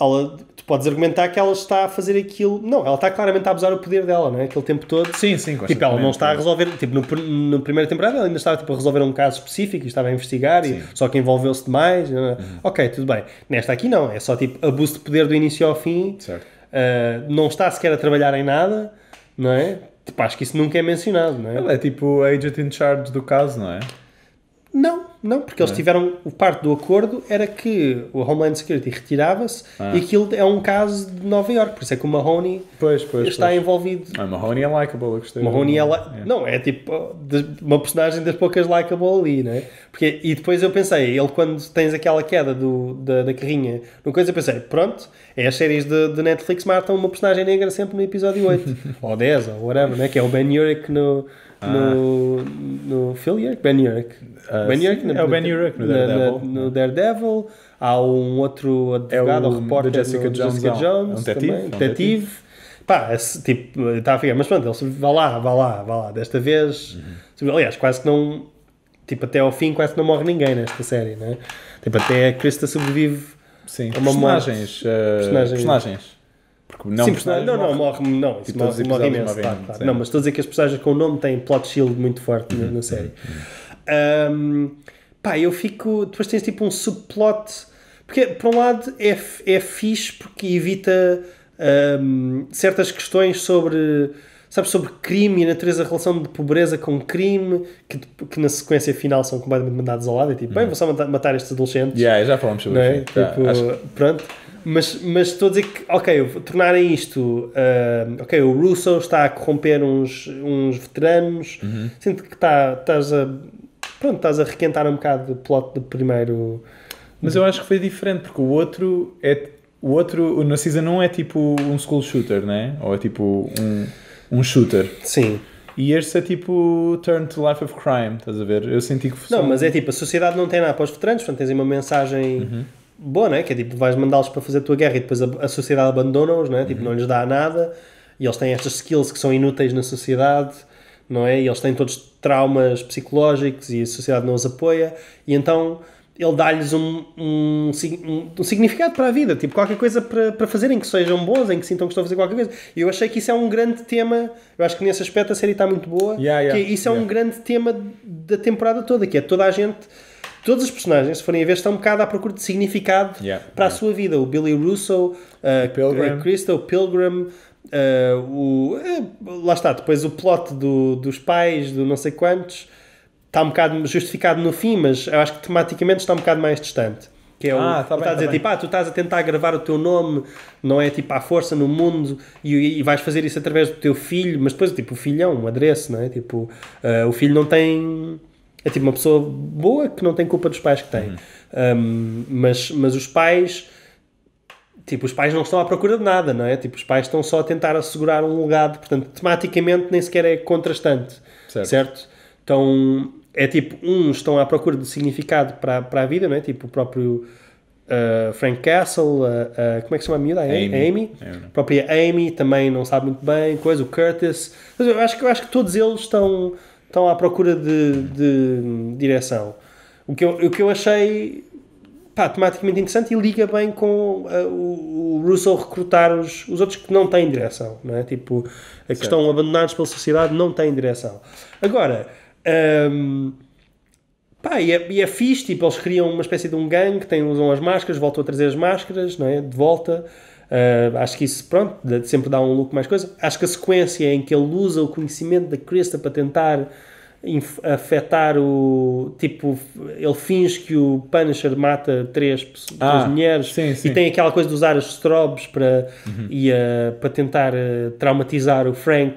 Ela, tu podes argumentar que ela está a fazer aquilo... Não, ela está claramente a abusar o poder dela, não é? Aquele tempo todo. Sim, sim. Tipo, ela não está a resolver... Tipo, no, no primeira temporada ela ainda estava tipo, a resolver um caso específico e estava a investigar, e, só que envolveu-se demais. Uhum. Ok, tudo bem. Nesta aqui não. É só tipo abuso de poder do início ao fim. Certo. Uh, não está sequer a trabalhar em nada, não é? Tipo, acho que isso nunca é mencionado, não é? Ela é tipo a agent in charge do caso, não é? Não, não, porque eles tiveram... Parte do acordo era que o Homeland Security retirava-se ah. E aquilo é um caso de Nova Iorque, por isso é que o Mahoney pois, pois, está pois. Envolvido. Ah, Mahoney é likeable, eu gostei. Mahoney é li... yeah. Não, é tipo uma personagem das poucas likeable ali, não é? Porque, e depois eu pensei, ele quando tens aquela queda do, da, da carrinha, no coisa eu pensei, pronto, é as séries de, de Netflix matam uma personagem negra sempre no episódio oito, ou dez, ou whatever, não é? Que é o Ben Urich no... No, ah. no Phil Urich? Ben Urich. Ah, Ben Urich no, é o Ben Urich no, no, Daredevil. No, no Daredevil. Há um outro advogado é ou repórter do Jessica, no, Jones, Jessica Jones. É um detetive. Um detetive. Pá, esse, tipo, está a ficar. Mas pronto, ele vai lá, vai lá, vai lá. Desta vez, uhum. Aliás, quase que não... Tipo, até ao fim quase que não morre ninguém nesta série, não é? Tipo, até a Krista sobrevive sim. A uma personagens, morte. Uh, personagens. Personagens. Porque não, sim, personagem, não, não, morre, morre, não, isso morre, morre imenso. Tá, tá, tá. Não, mas estou a dizer que as personagens com o nome têm plot shield muito forte uhum. na, na série. Uhum. Um, pá, eu fico... Depois tens tipo um subplot... Porque, por um lado, é, é fixe porque evita um, certas questões sobre... Sabe, sobre crime e a natureza da relação de pobreza com crime, que, que na sequência final são completamente mandados ao lado. É tipo, bem, vou só matar, matar estes adolescentes. Yeah, já falamos sobre isso. É? Tá, tipo, acho... Pronto. Mas, mas estou a dizer que, ok, tornarem isto... Uh, ok, o Russo está a corromper uns, uns veteranos. Uhum. Sinto que tá, estás a... Pronto, estás a requentar um bocado o plot do primeiro... Mas eu acho que foi diferente, porque o outro... é o outro na Season um é tipo um school shooter, não é? Ou é tipo um... um shooter. Sim. E este é tipo Turn to Life of Crime, estás a ver? Eu senti que fosse... Não, mas é tipo, a sociedade não tem nada para os veteranos, portanto tens uma mensagem uhum. boa, né? Que é tipo, vais mandá-los para fazer a tua guerra e depois a, a sociedade abandona-os, né? Tipo, uhum. não lhes dá nada e eles têm estas skills que são inúteis na sociedade, não é? E eles têm todos traumas psicológicos e a sociedade não os apoia e então ele dá-lhes um, um, um, um significado para a vida, tipo qualquer coisa para, para fazerem, que sejam bons, em que sintam que estão a fazer qualquer coisa. E eu achei que isso é um grande tema, eu acho que nesse aspecto a série está muito boa, yeah, yeah, que isso yeah. é um grande tema da temporada toda, que é toda a gente, todos os personagens, se forem a ver, estão um bocado à procura de significado yeah, para yeah. a sua vida. O Billy Russo, uh, a Krista, o Pilgrim, uh, o, uh, lá está, depois o plot do, dos pais, do não sei quantos... Está um bocado justificado no fim, mas eu acho que tematicamente está um bocado mais distante. Que é o, ah, tá bem, está a dizer, tá tipo, ah, tu estás a tentar gravar o teu nome, não é, tipo, à força no mundo, e, e vais fazer isso através do teu filho, mas depois, tipo, o filho é um adereço, não é? Tipo, uh, o filho não tem... É, tipo, uma pessoa boa que não tem culpa dos pais que tem. Uhum. Um, mas, mas os pais... Tipo, os pais não estão à procura de nada, não é? Tipo, os pais estão só a tentar assegurar um legado, portanto, tematicamente nem sequer é contrastante, certo? certo? Então... É tipo, uns estão à procura de significado para, para a vida, não é? Tipo o próprio uh, Frank Castle, uh, uh, como é que se chama a miúda? Amy. Amy. A própria Amy também não sabe muito bem, coisa, o Curtis. Mas eu acho que, eu acho que todos eles estão, estão à procura de, de direção. O que eu, o que eu achei, pá, tematicamente interessante e liga bem com uh, o, o Russo recrutar os, os outros que não têm direção, não é? Tipo, que certo. Estão abandonados pela sociedade, não têm direção. Agora... Um, pá, e é, e é fixe, tipo, eles criam uma espécie de um gangue, tem, usam as máscaras, voltam a trazer as máscaras, não é? De volta. Uh, acho que isso, pronto, sempre dá um look mais coisa. Acho que a sequência em que ele usa o conhecimento da Krista para tentar afetar o... Tipo, ele finge que o Punisher mata três, três ah, mulheres sim, sim. e tem aquela coisa de usar as strobes para, uhum. e, uh, para tentar uh, traumatizar o Frank...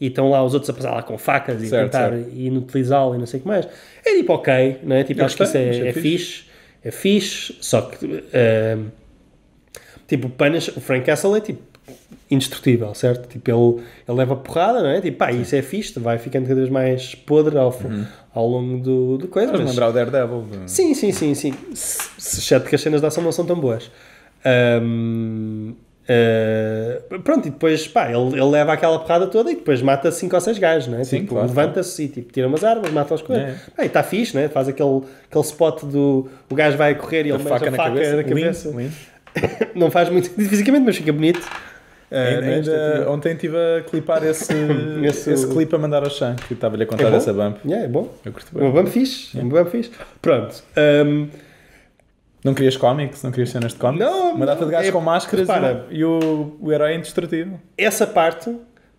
E estão lá os outros a passar lá com facas certo, e tentar certo. inutilizá-lo e não sei o que mais. É tipo ok, não é? Tipo, eu acho que isso é, é, é fixe. É fixe, só que... Uh, tipo, o Punisher, o Frank Castle é tipo indestrutível, certo? Tipo, ele, ele leva porrada, não é? Tipo, pá, sim. isso é fixe, vai ficando cada vez mais podre ao, uhum. ao longo do, do coisa. Mas lembrar o Daredevil. De... Sim, sim, sim, sim. Exceto que as cenas de ação não são tão boas. Um, Uh, pronto, e depois pá, ele, ele leva aquela porrada toda e depois mata cinco ou seis gajos, não é? Sim, tipo, claro, levanta-se claro. e tipo, tira umas armas, mata as coisas. É. E está fixe, não é? Faz aquele, aquele spot do o gajo vai a correr e ele mete a faca na cabeça. Na cabeça. Lindo, lindo. Não faz muito fisicamente, mas fica bonito. Uh, ainda, ainda, tipo... Ontem estive a clipar esse, esse... esse clipe a mandar ao Chan, que estava-lhe a contar é essa bump. Yeah, é bom. Eu curto bem. Uma bump fixe. Yeah. Uma bump fixe. Pronto. Um, Não querias cómics? Não querias cenas de cómics? Não! Uma data de gajos é, com máscaras repara, e, o, e o, o herói é indestrutível. Essa parte,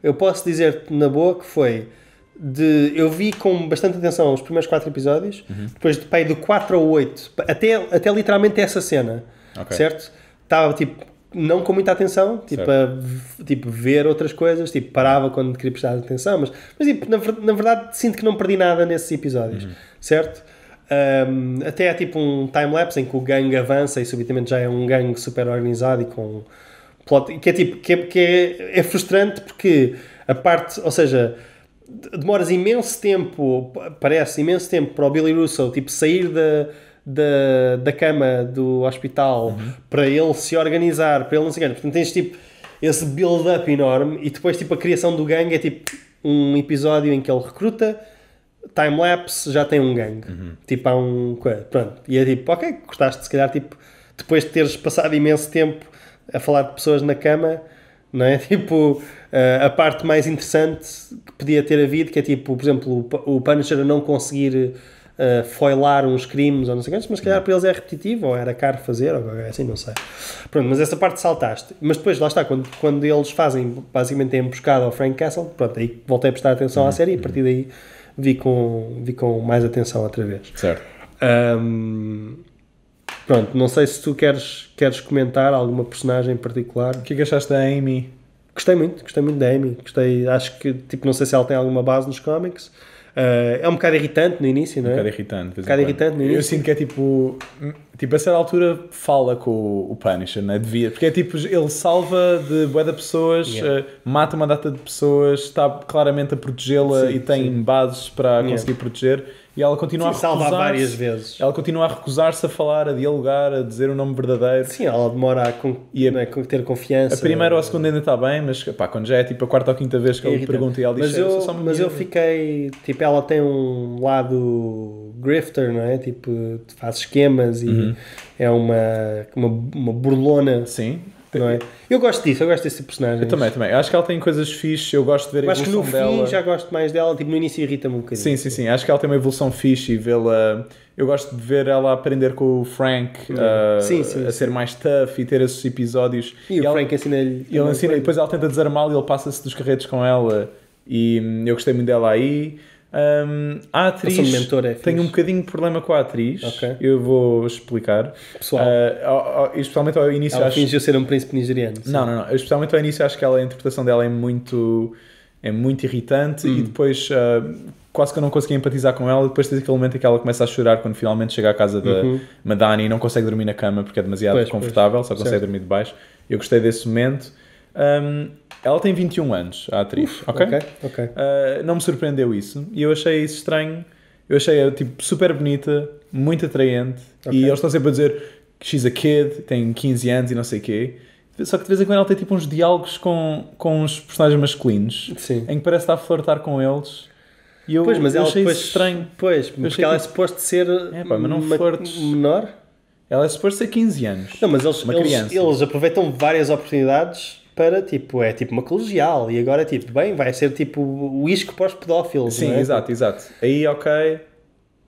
eu posso dizer-te na boa que foi de... Eu vi com bastante atenção os primeiros quatro episódios, uhum. depois de pai do quatro ao oito, até, até literalmente essa cena, okay. certo? Estava tipo, não com muita atenção, tipo, a, tipo ver outras coisas, tipo, parava quando queria prestar atenção, mas, mas tipo, na, na verdade sinto que não perdi nada nesses episódios, uhum. certo? Um, até é tipo um time-lapse em que o gangue avança e subitamente já é um gangue super organizado e com plot, que é tipo que é, que é, é frustrante porque a parte, ou seja, demoras imenso tempo, parece imenso tempo para o Billy Russo tipo sair da da, da cama do hospital uhum. para ele se organizar, para ele não se ganhar, portanto tens tipo esse build-up enorme e depois tipo a criação do gangue é tipo um episódio em que ele recruta time-lapse, já tem um gangue. Uhum. Tipo, há um... Pronto. E é tipo, ok, gostaste, se calhar, tipo, depois de teres passado imenso tempo a falar de pessoas na cama, não é? Tipo, a parte mais interessante que podia ter havido, que é tipo, por exemplo, o Punisher não conseguir Uh, foilar uns crimes ou não sei quantos, mas se calhar para eles é repetitivo ou era caro fazer, ou assim, não sei. Pronto, mas essa parte saltaste. Mas depois, lá está, quando, quando eles fazem basicamente a emboscada ao Frank Castle, pronto, aí voltei a prestar atenção à série e a partir daí vi com, vi com mais atenção outra vez. Certo. Um, pronto, não sei se tu queres, queres comentar alguma personagem em particular. O que é que achaste da Amy? Gostei muito, gostei muito da Amy. Gostei, acho que, tipo, não sei se ela tem alguma base nos cómics. Uh, é um bocado irritante no início, não é? Um bocado irritante. Um bocado irritante no início. Eu sinto que é tipo... Tipo, a certa altura fala com o Punisher, não é? Devia. Porque é tipo, ele salva de bué de pessoas, yeah. uh, mata uma data de pessoas, está claramente a protegê-la e tem sim. bases para yeah. conseguir proteger. E ela continua sim, a recusar-se... Salva várias vezes. Ela continua a recusar-se a falar, a dialogar, a dizer o nome verdadeiro. Sim, ela demora a, con- e a né, ter confiança. A primeira ou a segunda ainda está bem, mas pá, quando já é tipo a quarta ou a quinta vez que ele pergunta e ela diz... Mas eu, só mas eu fiquei... Tipo, ela tem um lado grifter, não é? Tipo, faz esquemas e uhum. é uma, uma, uma burlona. Sim. Não é? Eu gosto disso, eu gosto desse personagem. Eu também, também. Eu acho que ela tem coisas fixe, eu gosto de ver eu a evolução dela. Acho que no dela. Fim já gosto mais dela, tipo no início irrita-me um bocadinho. Sim, sim, sim. Acho que ela tem uma evolução fixe e vê-la... Eu gosto de ver ela aprender com o Frank a, sim, sim, a ser mais tough e ter esses episódios. E, e o ela, Frank ensina-lhe... Ele ensina, e depois ela tenta desarmá-lo e ele passa-se dos carretos com ela. E eu gostei muito dela aí. Um, a atriz mentor, é tenho um bocadinho de problema com a atriz, okay. Eu vou explicar. Pessoal, uh, ao, ao, especialmente ao início, ela acho... fingiu ser um príncipe nigeriano. Não, não, não. Especialmente ao início, acho que ela, a interpretação dela é muito, é muito irritante hum. e depois uh, quase que eu não consegui empatizar com ela. Depois tem aquele momento em que ela começa a chorar quando finalmente chega à casa da uhum. Madani e não consegue dormir na cama porque é demasiado pois, confortável, pois. Só consegue certo. Dormir de baixo. Eu gostei desse momento. Um, ela tem vinte e um anos, a atriz, Uf, ok? okay, okay. Uh, não me surpreendeu isso e eu achei isso estranho. Eu achei-a tipo, super bonita, muito atraente okay. e eles estão sempre a dizer she's a kid, tem quinze anos e não sei o quê. Só que de vez em quando ela tem tipo, uns diálogos com, com os personagens masculinos Sim. em que parece estar a flertar com eles. E eu, pois, mas eu ela achei depois, isso estranho. Pois, eu porque ela que... é suposto ser é, pá, mas não ma- menor. Ela é suposto ser quinze anos. Não, mas eles, eles, eles aproveitam várias oportunidades... para, tipo, é tipo uma colegial e agora é tipo, bem, vai ser tipo o isco para os pedófilos, sim, não é? exato, exato aí ok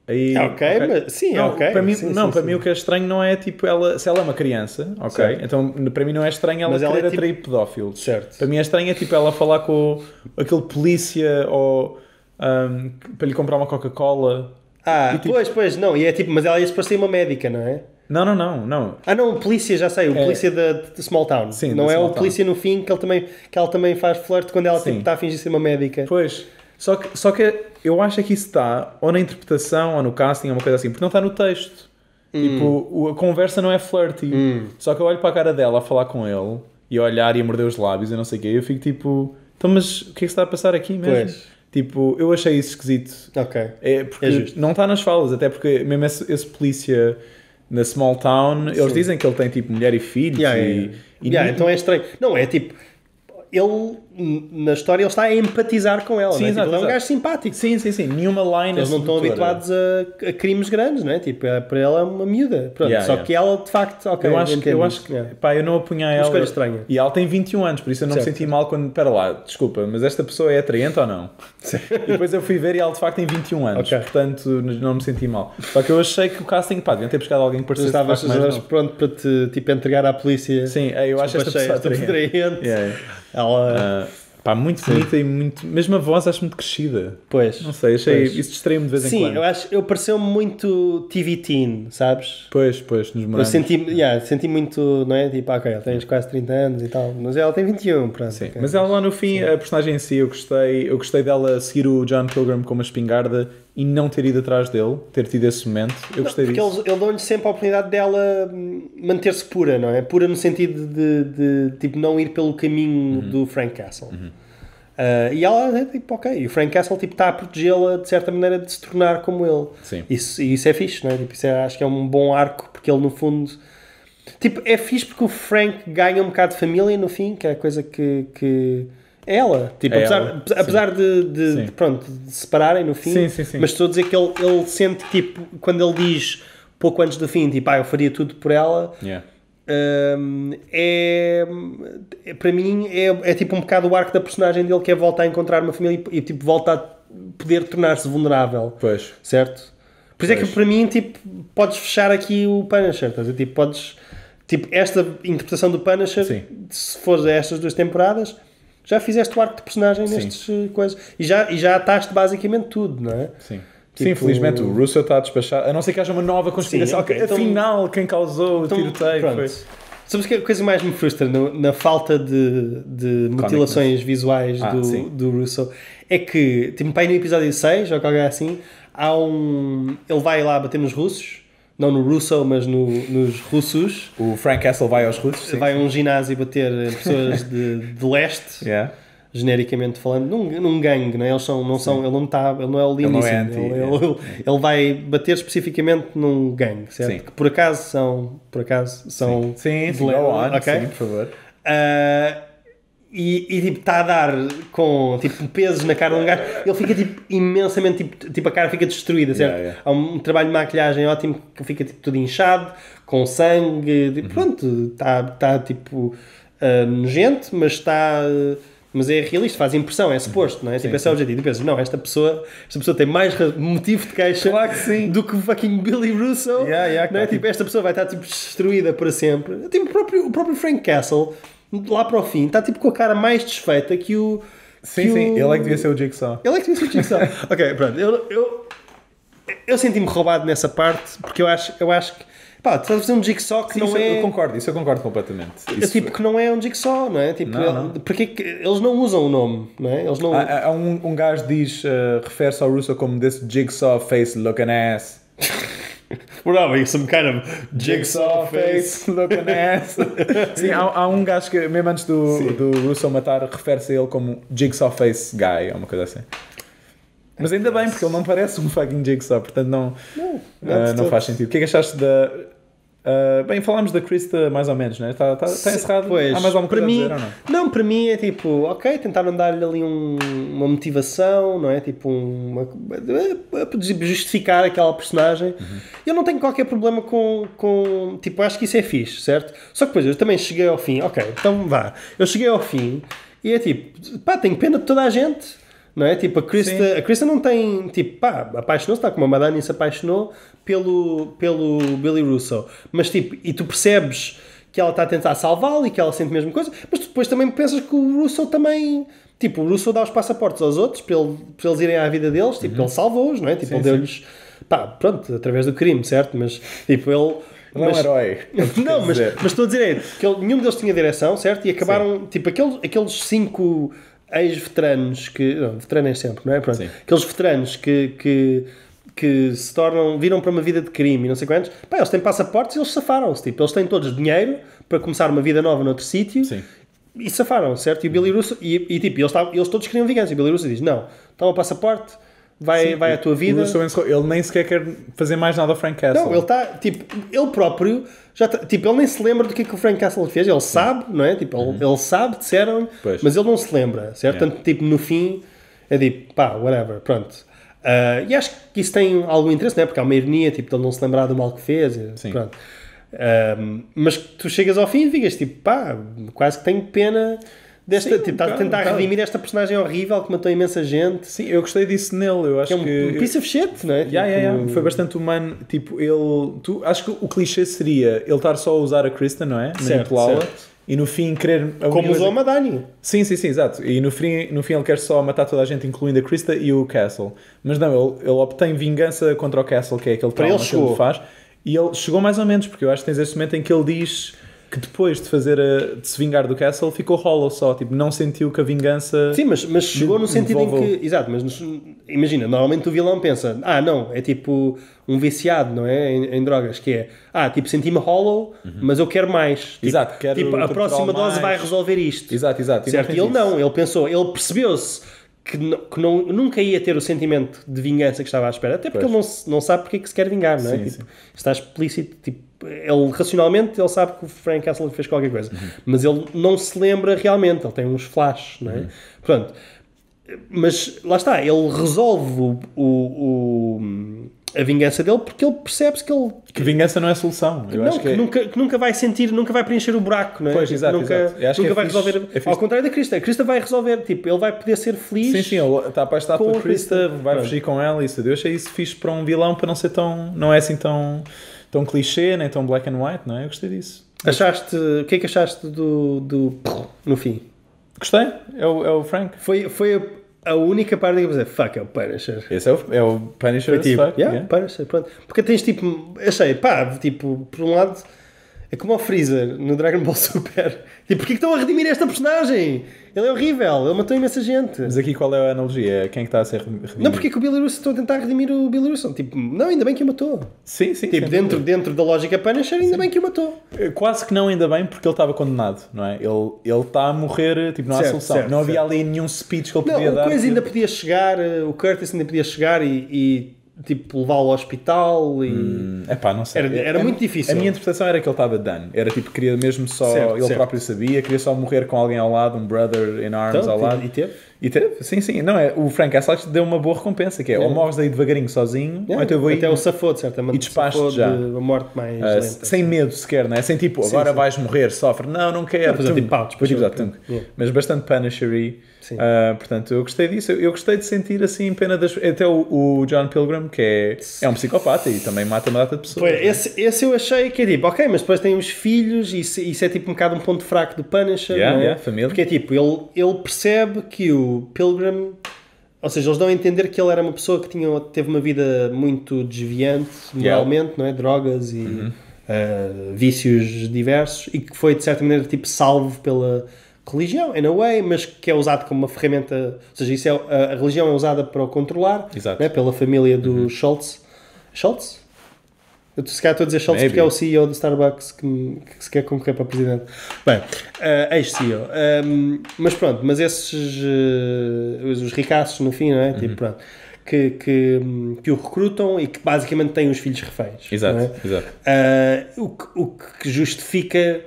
aí, é ok, okay. Mas, sim, não, é ok para mim, sim, não, sim, para sim. mim o que é estranho não é tipo ela, se ela é uma criança, ok certo. Então para mim não é estranho ela mas querer ela é, tipo, atrair pedófilos certo. Para mim é estranho é tipo ela falar com aquele polícia ou um, para lhe comprar uma Coca-Cola ah, e, tipo, pois, pois, não, e é tipo mas ela ia supor ser uma médica, não é? Não, não, não, não. Ah, não, o polícia, já sei, o polícia é... da, da Small Town. Sim, não é o polícia town. No fim que, ele também, que ela também faz flerte quando ela tipo, está a fingir ser uma médica. Pois, só que, só que eu acho que isso está ou na interpretação ou no casting, ou uma coisa assim, porque não está no texto. Hum. Tipo, a conversa não é flirty. Hum. Só que eu olho para a cara dela a falar com ele e a olhar e a morder os lábios e não sei o quê. Eu fico tipo, então, mas o que é que está a passar aqui mesmo? Pois. Tipo, eu achei isso esquisito. Ok. É porque é justo. Não está nas falas, até porque mesmo esse, esse polícia. Na Small Town, eles Sim. dizem que ele tem tipo mulher e filhos yeah, e, yeah. e yeah, então é estranho, não é tipo ele, na história ele está a empatizar com ela, sim, não é? Exato, tipo, ele é um gajo simpático sim, sim, sim, nenhuma line eles não estão habituados a, a crimes grandes, não é? Tipo, é, para ela é uma miúda, pronto, yeah, só yeah. que ela de facto, ok, eu acho que, eu acho que yeah. pá, eu não apunhei ela, coisa estranha. E ela tem vinte e um anos, por isso eu não certo. Me senti mal quando, pera lá, desculpa, mas esta pessoa é atraente ou não? E depois eu fui ver e ela de facto tem vinte e um anos, okay. portanto não me senti mal, só que eu achei que o casting, pá, deviam ter buscado alguém que parecesse estavas pronto para te, tipo, entregar à polícia sim, eu acho esta pessoa atraente ela... Uh, pá, muito sim. bonita e muito... Mesmo a voz acho muito crescida. Pois. Não sei, achei... Pois. Isso distraiu-me de vez sim, em quando. Sim, eu acho... Eu pareceu-me muito T V teen, sabes? Pois, pois, nos morangos. Eu senti, yeah, senti muito, não é? Tipo, ok, ela tem quase trinta anos e tal. Mas ela tem vinte e um, pronto. Sim, okay. Mas ela lá no fim, sim. a personagem em si, eu gostei... Eu gostei dela seguir o John Pilgrim com uma espingarda e não ter ido atrás dele, ter tido esse momento. Eu não, gostei porque disso. Porque ele dão-lhe sempre a oportunidade dela manter-se pura, não é? Pura no sentido de, de, de tipo, não ir pelo caminho uhum. do Frank Castle. Uhum. Uh, e ela é tipo, ok. E o Frank Castle tipo, está a protegê-la, de certa maneira, de se tornar como ele. Sim. Isso, e isso é fixe, não é? Tipo, isso é, acho que é um bom arco, porque ele, no fundo... Tipo, é fixe porque o Frank ganha um bocado de família, no fim, que é a coisa que... que... Ela, tipo, é apesar, ela. apesar de, de, de, pronto, de separarem no fim, sim, sim, sim. mas estou a dizer que ele, ele sente, tipo, quando ele diz pouco antes do fim, tipo, ah, eu faria tudo por ela, yeah. Um, é, é para mim é, é tipo um bocado o arco da personagem dele, que é voltar a encontrar uma família e, e tipo volta a poder tornar-se vulnerável, pois, certo? Por isso é que para mim tipo podes fechar aqui o Punisher, estás a dizer? Tipo, podes, tipo, esta interpretação do Punisher, sim, se for estas duas temporadas, já fizeste o arco de personagem, sim, nestes coisas e já, e já ataste basicamente tudo, não é? Sim. Sim, tipo... felizmente o Russo está a despachar, a não ser que haja uma nova conspiração. Sim, okay. Então, afinal, quem causou o então, tiroteio foi... Sabes que a coisa mais me frustra no, na falta de, de mutilações visuais ah, do, do Russo é que, tipo, pai, no episódio seis ou qualquer assim, há um... ele vai lá bater nos russos, não no Russo, mas no, nos russos. O Frank Castle vai aos russos. Sim, vai a um ginásio bater pessoas de, de leste. Yeah. Genericamente falando, num, num gangue, não é? Eles são, não são, ele, não tá, ele não é o lindíssimo, ele, é ele, ele, ele, ele vai bater especificamente num gangue, certo? Sim. Que por acaso são, por acaso são, sim, sim, sim, on, okay? Sim, por favor. Uh, e, e tipo, está a dar com tipo pesos na cara de um gajo, ele fica tipo imensamente, tipo, tipo a cara fica destruída, certo? Yeah, yeah. Há um trabalho de maquilhagem ótimo que fica tipo tudo inchado, com sangue, tipo, uhum. Pronto, está tá, tipo uh, nojento, mas está... Uh, mas é realista, faz impressão, é suposto, não é? Sim, tipo, esse é o objetivo. E pensas, não, esta pessoa, esta pessoa tem mais motivo de queixa, claro que sim, do que o fucking Billy Russo. Yeah, yeah, não claro. É? Tipo, esta pessoa vai estar tipo, destruída para sempre. Tipo, o, próprio, o próprio Frank Castle, lá para o fim, está tipo, com a cara mais desfeita que o... Sim, que sim, o... ele é que devia ser o Jigsaw. Ele é que devia ser o Jigsaw. Ok, pronto, eu, eu, eu senti-me roubado nessa parte, porque eu acho, eu acho que... Pá, estás a fazer um Jigsaw que sim, não isso é... Eu concordo, isso eu concordo completamente. Isso... Tipo, que não é um Jigsaw, não é? Tipo, não, não. Porque eles não usam o nome, não é? Eles não... Há, há um, um gajo diz, uh, refere-se ao Russo como this Jigsaw face looking ass. We're having some kind of Jigsaw face looking ass. Sim, há, há um gajo que, mesmo antes do, do Russo matar, refere-se a ele como Jigsaw face guy, ou uma coisa assim. Mas ainda bem, porque ele não parece um fucking Jigsaw, portanto não, não, não, uh, não faz sentido. O que é que achaste da... Uh, bem, falámos da Krista mais ou menos, não é? Está, está, está encerrado, pois, há mais alguma coisa para mim, a dizer, ou não? Não, para mim é tipo, ok, tentaram dar-lhe ali um, uma motivação, não é? Tipo, uma, justificar aquela personagem. Uhum. Eu não tenho qualquer problema com, com... Tipo, acho que isso é fixe, certo? Só que depois eu também cheguei ao fim, ok, então vá. Eu cheguei ao fim e é tipo, pá, tenho pena de toda a gente, não é? Tipo, a Krista, a Krista não tem, tipo, pá, apaixonou-se, está como a Madani se apaixonou pelo, pelo Billy Russo, mas tipo, e tu percebes que ela está a tentar salvá-lo e que ela sente a mesma coisa, mas tu depois também pensas que o Russo também, tipo, o Russo dá os passaportes aos outros para, ele, para eles irem à vida deles, tipo, uhum. Ele salvou-os, não é? Tipo, sim, ele deu-lhes, pá, pronto, através do crime, certo? Mas, tipo, ele... Não é um herói. Não, mas, mas estou a dizer é que ele, nenhum deles tinha direção, certo? E acabaram, sim, tipo, aqueles, aqueles cinco... ex-veteranos que... Não, veterano é sempre, não é? Pronto. Sim. Aqueles veteranos que, que, que se tornam... Viram para uma vida de crime e não sei quantos. Pá, eles têm passaportes e eles safaram-se. Tipo, eles têm todos dinheiro para começar uma vida nova noutro sítio. Sim. E safaram, certo? E o Billy Russo... E, e tipo, eles, tavam, eles todos queriam vingança. E o Billy Russo diz, não, toma o passaporte, vai, sim, vai à tua vida. Ele nem sequer quer fazer mais nada ao Frank Castle. Não, ele está... Tipo, ele próprio... Já tá, tipo, ele nem se lembra do que, é que o Frank Castle fez, ele sabe, não é? Tipo, uhum. ele, ele sabe, disseram-lhe, mas ele não se lembra, certo? Yeah. Portanto, tipo, no fim, é tipo, pá, whatever, pronto. Uh, e acho que isso tem algum interesse, não é? Porque há uma ironia, tipo, ele não se lembrar do mal que fez, sim, pronto. Uh, mas tu chegas ao fim e ficas, tipo, pá, quase que tenho pena... Desta, sim, tipo, estás a tentar claro. redimir esta personagem horrível que matou imensa gente. Sim, eu gostei disso nele. Eu acho é um que piece of shit, não é? Yeah, tipo... yeah, yeah. Foi bastante humano. Tipo, ele... Tu... Acho que o clichê seria ele estar só a usar a Krista, não é? Manipulá-la. E no fim querer... Como usou a Madani. Sim, sim, sim, exato. E no fim, no fim ele quer só matar toda a gente, incluindo a Krista e o Castle. Mas não, ele, ele obtém vingança contra o Castle, que é aquele trauma que ele faz. E ele chegou mais ou menos, porque eu acho que tens esse momento em que ele diz... que depois de fazer a, de se vingar do Castle ficou hollow só, tipo, não sentiu que a vingança... Sim, mas, mas chegou no sentido envolveu. Em que... Exato, mas nos, imagina, normalmente o vilão pensa, ah, não, é tipo um viciado, não é, em, em drogas, que é, ah, tipo, senti-me hollow, uhum. mas eu quero mais. Tipo, exato, quero... Tipo, a próxima dose mais. vai resolver isto. Exato, exato. Certo? E ele não, ele pensou, ele percebeu-se que, não, que não, nunca ia ter o sentimento de vingança que estava à espera, até porque pois. ele não, não sabe porque é que se quer vingar, não é? Sim, tipo, sim. Está explícito, tipo, ele racionalmente ele sabe que o Frank Castle fez qualquer coisa, uhum. mas ele não se lembra realmente, ele tem uns flashes, não é? Uhum. Pronto, mas lá está, ele resolve o, o, o, a vingança dele, porque ele percebe-se que ele... Que vingança não é solução. Eu não, acho que, que, é... nunca, que nunca vai sentir, nunca vai preencher o buraco, não é? Pois, exato, nunca, exato. Eu acho nunca que é vai fixe, resolver... É ao contrário da Krista, a Krista vai resolver, tipo, ele vai poder ser feliz... Sim, sim, ele está apaixonado por Krista, vai Pronto. fugir com ela, isso. Eu achei isso fixe para um vilão, para não ser tão... Não é assim tão, tão clichê, nem tão black and white, não é? Eu gostei disso. Achaste... O que é que achaste do... do no fim? Gostei. É o, é o Frank. Foi... foi a única parte que eu vou dizer, fuck, é o Punisher. Esse é o, é o Punisher, é tipo, fuck, yeah, yeah. Punisher, pronto. Porque tens tipo, achei, pá, tipo, por um lado, é como o Freezer no Dragon Ball Super. Tipo, porquê que estão a redimir esta personagem? Ele é horrível, ele matou imensa gente. Mas aqui qual é a analogia? Quem é que está a ser redimido? Não, porque é que o Billy Russo, estão a tentar redimir o Billy Russo. Tipo, não, ainda bem que o matou. Sim, sim. Tipo, dentro, dentro da lógica Punisher, ainda sim. bem que o matou. Quase que não, ainda bem, porque ele estava condenado, não é? Ele, ele está a morrer, tipo, não há certo, solução. Certo, não havia certo. ali nenhum speech que ele não, podia dar. Não, a coisa ainda podia chegar, o Curtis ainda podia chegar e... e tipo, levá-lo ao hospital e... Hum, epá, não sei. Era, era é, muito difícil. A minha interpretação era que ele estava done. Era tipo, queria mesmo só... Certo, ele certo. próprio sabia. Queria só morrer com alguém ao lado, um brother in arms então, ao teve, lado. E teve? E teve, sim, sim. Não, é, o Frank Castle deu uma boa recompensa, que é, é. ou morres aí devagarinho, sozinho, é. ou então eu vou até ir... Até o safou, de certa maneira. E despacho já. De uma morte mais uh, lenta. Sem medo sequer, não é? Sem tipo, sim, agora sim. vais morrer, sofre. Não, não quero. Não, tipo, pau, depois tipo, tum. Yeah. Mas bastante punishery. Uh, portanto, eu gostei disso. Eu, eu gostei de sentir assim pena das... Até o, o John Pilgrim, que é, é um psicopata e também mata uma data de pessoas. Pois, né? esse, esse eu achei que é tipo, ok, mas depois tem os filhos e isso, isso é tipo um bocado um ponto fraco do Punisher, yeah, não é? Yeah, família. Porque é tipo, ele, ele percebe que o Pilgrim... Ou seja, eles dão a entender que ele era uma pessoa que tinha, teve uma vida muito desviante, moralmente, yeah. não é? Drogas e uh-huh. uh, vícios diversos e que foi, de certa maneira, tipo, salvo pela... religião, in a way, mas que é usado como uma ferramenta, ou seja, isso é, a, a religião é usada para o controlar, né, pela família do uhum. Schultz. Schultz? Eu se calhar estou a dizer Schultz Maybe. porque é o C E O do Starbucks que, que se quer concorrer para presidente. Bem, uh, ex-C E O. Um, mas pronto, mas esses uh, os, os ricaços, no fim, não é? Uhum. Tipo, pronto. Que, que, que o recrutam e que basicamente têm os filhos reféns. Exato, é? exato. Uh, o, que, o que justifica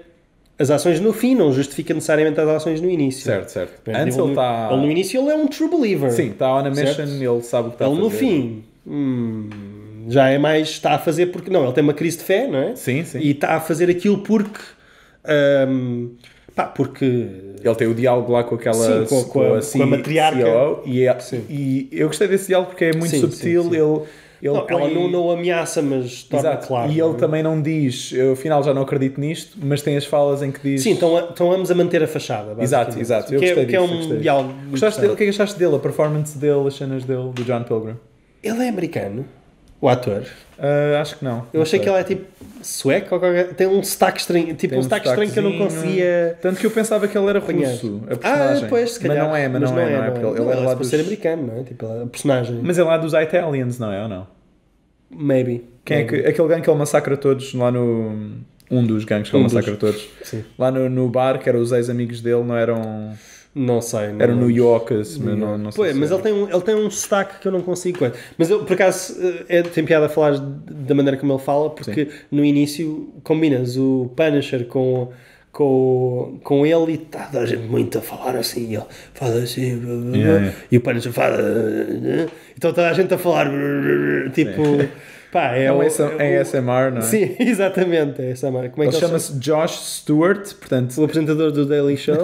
as ações no fim, não justifica necessariamente as ações no início. Certo, certo. Bem, Antes ele está... Ele no início ele é um true believer. Sim, está on a mission, ele sabe o que está a fazer. Ele no fim, hum, já é mais... Está a fazer porque... Não, ele tem uma crise de fé, não é? Sim, sim. E está a fazer aquilo porque... Hum, pá, porque... Ele tem o diálogo lá com aquela... Sim, com, com, a, com a matriarca. C E O, e, é, e eu gostei desse diálogo porque é muito sim, subtil, sim, sim. ele... Ele não, põe... Ela não, não ameaça, mas torna Exato. claro. E ele também não diz, eu afinal já não acredito nisto, mas tem as falas em que diz... Sim, estão ambos a manter a fachada. Exato, exato. Eu que gostei é, disso. Que é um gostei. diálogo gostaste dele, o que é que achaste dele? A performance dele, as cenas dele, do John Pilgrim? Ele é americano? O ator? Uh, acho que não. Eu não achei sei. que ele é tipo sueco ou qualquer... Tem um sotaque estranho, tipo um, um sotaque estranho que eu não conseguia... Tanto que eu pensava que ele era russo, a personagem. Ah, pois, se calhar. Mas não é, mas, mas não, não é, não é. Não é, não é, porque não, ele é lá dos... ser americano, não é? Tipo, a personagem. Mas é lá dos Italians, não é? Ou não? Maybe. Quem Maybe. é que... Aquele gangue que ele massacra todos lá no... Um dos gangues que um ele massacra dos... todos. Sim. Lá no, no bar, que eram os ex-amigos dele, não eram... Não sei. Não era New York, assim, mas não, não sei. Pois, mas ele tem, um, ele tem um sotaque que eu não consigo. Mas eu, por acaso, é, tem piada a falar da maneira como ele fala, porque Sim. no início combinas o Punisher com, com, com ele e está toda a gente muito a falar assim. E ele fala assim. Blá, blá, yeah, blá, yeah. E o Punisher fala. Então toda a gente a falar. Tipo. Sim. Pá, é, é um A S M R, não é? Sim, exatamente, é A S M R. Como é que ele, ele chama-se Josh Stewart, portanto... O apresentador do Daily Show.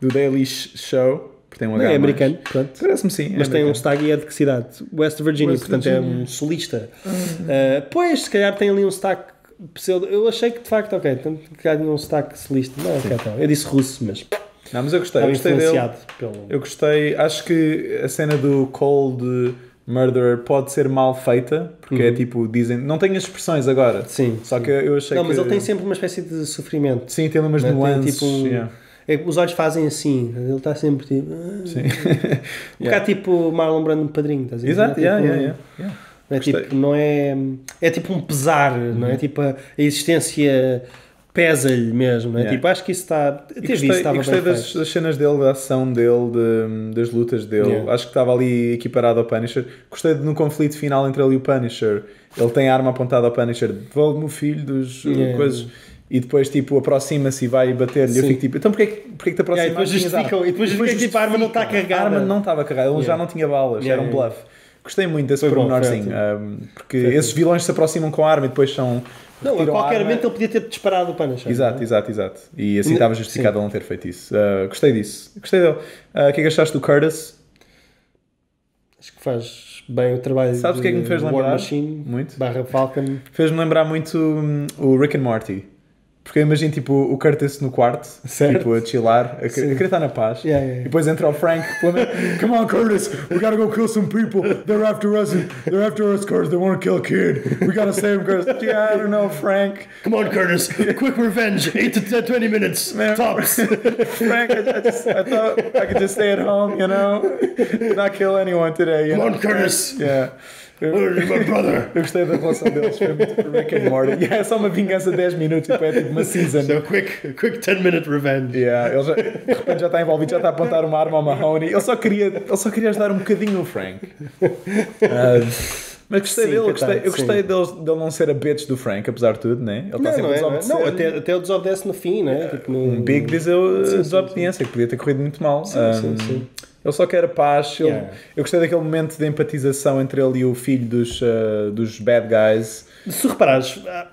do Daily Show. Tem um não, é americano, pronto. Parece-me sim. É mas americano. Tem um sotaque e é de que cidade? West Virginia, West portanto Virginia. É um solista. Uhum. Uh, pois, se calhar tem ali um sotaque pseudo... Eu achei que, de facto, ok, tem um sotaque solista. Não, okay, então. Eu disse russo, mas... Não, mas eu gostei. Eu gostei dele. Pelo... Eu gostei. Acho que a cena do Cold... Murderer pode ser mal feita porque uhum. é tipo, dizem, não tem as expressões agora sim, só sim. que eu achei não, que... Não, mas ele tem sempre uma espécie de sofrimento sim, tem umas nuances tem, tipo, yeah. é, os olhos fazem assim, ele está sempre tipo sim. um yeah. bocado tipo Marlon Brando Padrinho, estás a dizer? Exato, yeah, tipo, yeah, yeah, yeah. Não é, tipo, não é, é tipo um pesar uhum. não é tipo a, a existência pesa-lhe mesmo, não é? Yeah. Tipo, acho que isso está... Até gostei, vi, estava gostei bem das, das cenas dele, da ação dele, de, das lutas dele. Yeah. Acho que estava ali equiparado ao Punisher. Gostei de, no conflito final entre ele e o Punisher. Ele tem a arma apontada ao Punisher. Devolve-me o filho dos yeah. coisas... E depois, tipo, aproxima-se e vai bater-lhe. Eu fico tipo, então porquê que te aproximas? E depois justificam. E depois, depois justificam. Tipo, a arma não está carregada. A arma não estava carregada. Ele yeah. já não tinha balas. Yeah. Era um bluff. Gostei muito desse pormenorzinho, um, porque certo. Esses vilões se aproximam com a arma e depois são... Não, a qualquer momento ele podia ter disparado o Punisher. Exato, exato, exato. E assim estava justificado ele não ter feito isso. Uh, gostei disso. Gostei dele. O uh, que é que achaste do Curtis? Acho que faz bem o trabalho. Sabes o que é que me fez lembrar? Machine, muito. Barra Falcon. Fez-me lembrar muito um, o Rick and Morty. Porque eu imagino tipo, o Curtis no quarto, certo. Tipo, a chilar, a, a querer estar na paz. Yeah, yeah. E depois entra o Frank, come on Curtis, we gotta go kill some people, they're after us, they're after us Curtis, they wanna kill a kid, we gotta save him Curtis. Yeah, I don't know Frank. Come on Curtis, quick revenge, eight to ten, twenty minutes, man, tops. Frank, I, I, just, I thought I could just stay at home, you know, not kill anyone today. You come know? On Curtis. Yeah. Eu, eu gostei da relação deles, foi muito Rick and Morty. Yeah, é só uma vingança de dez minutos, tipo, é tipo uma season. So quick, quick ten minute revenge. Yeah, ele já, de repente já está envolvido, já está a apontar uma arma ao Mahoney. Ele só queria, ele só queria ajudar um bocadinho o Frank. Uh, mas gostei sim, dele, eu gostei, eu gostei dele, dele não ser a bitch do Frank, apesar de tudo, né? Ele está sempre a desobedecer. Não, até, até ele desobedece no fim, né? Tipo, no... Um big diz a desobediência, que podia ter corrido muito mal. Sim, um, sim, sim. Ele só quer a paz. Ele, yeah. Eu gostei daquele momento de empatização entre ele e o filho dos, uh, dos bad guys. Se reparares, a,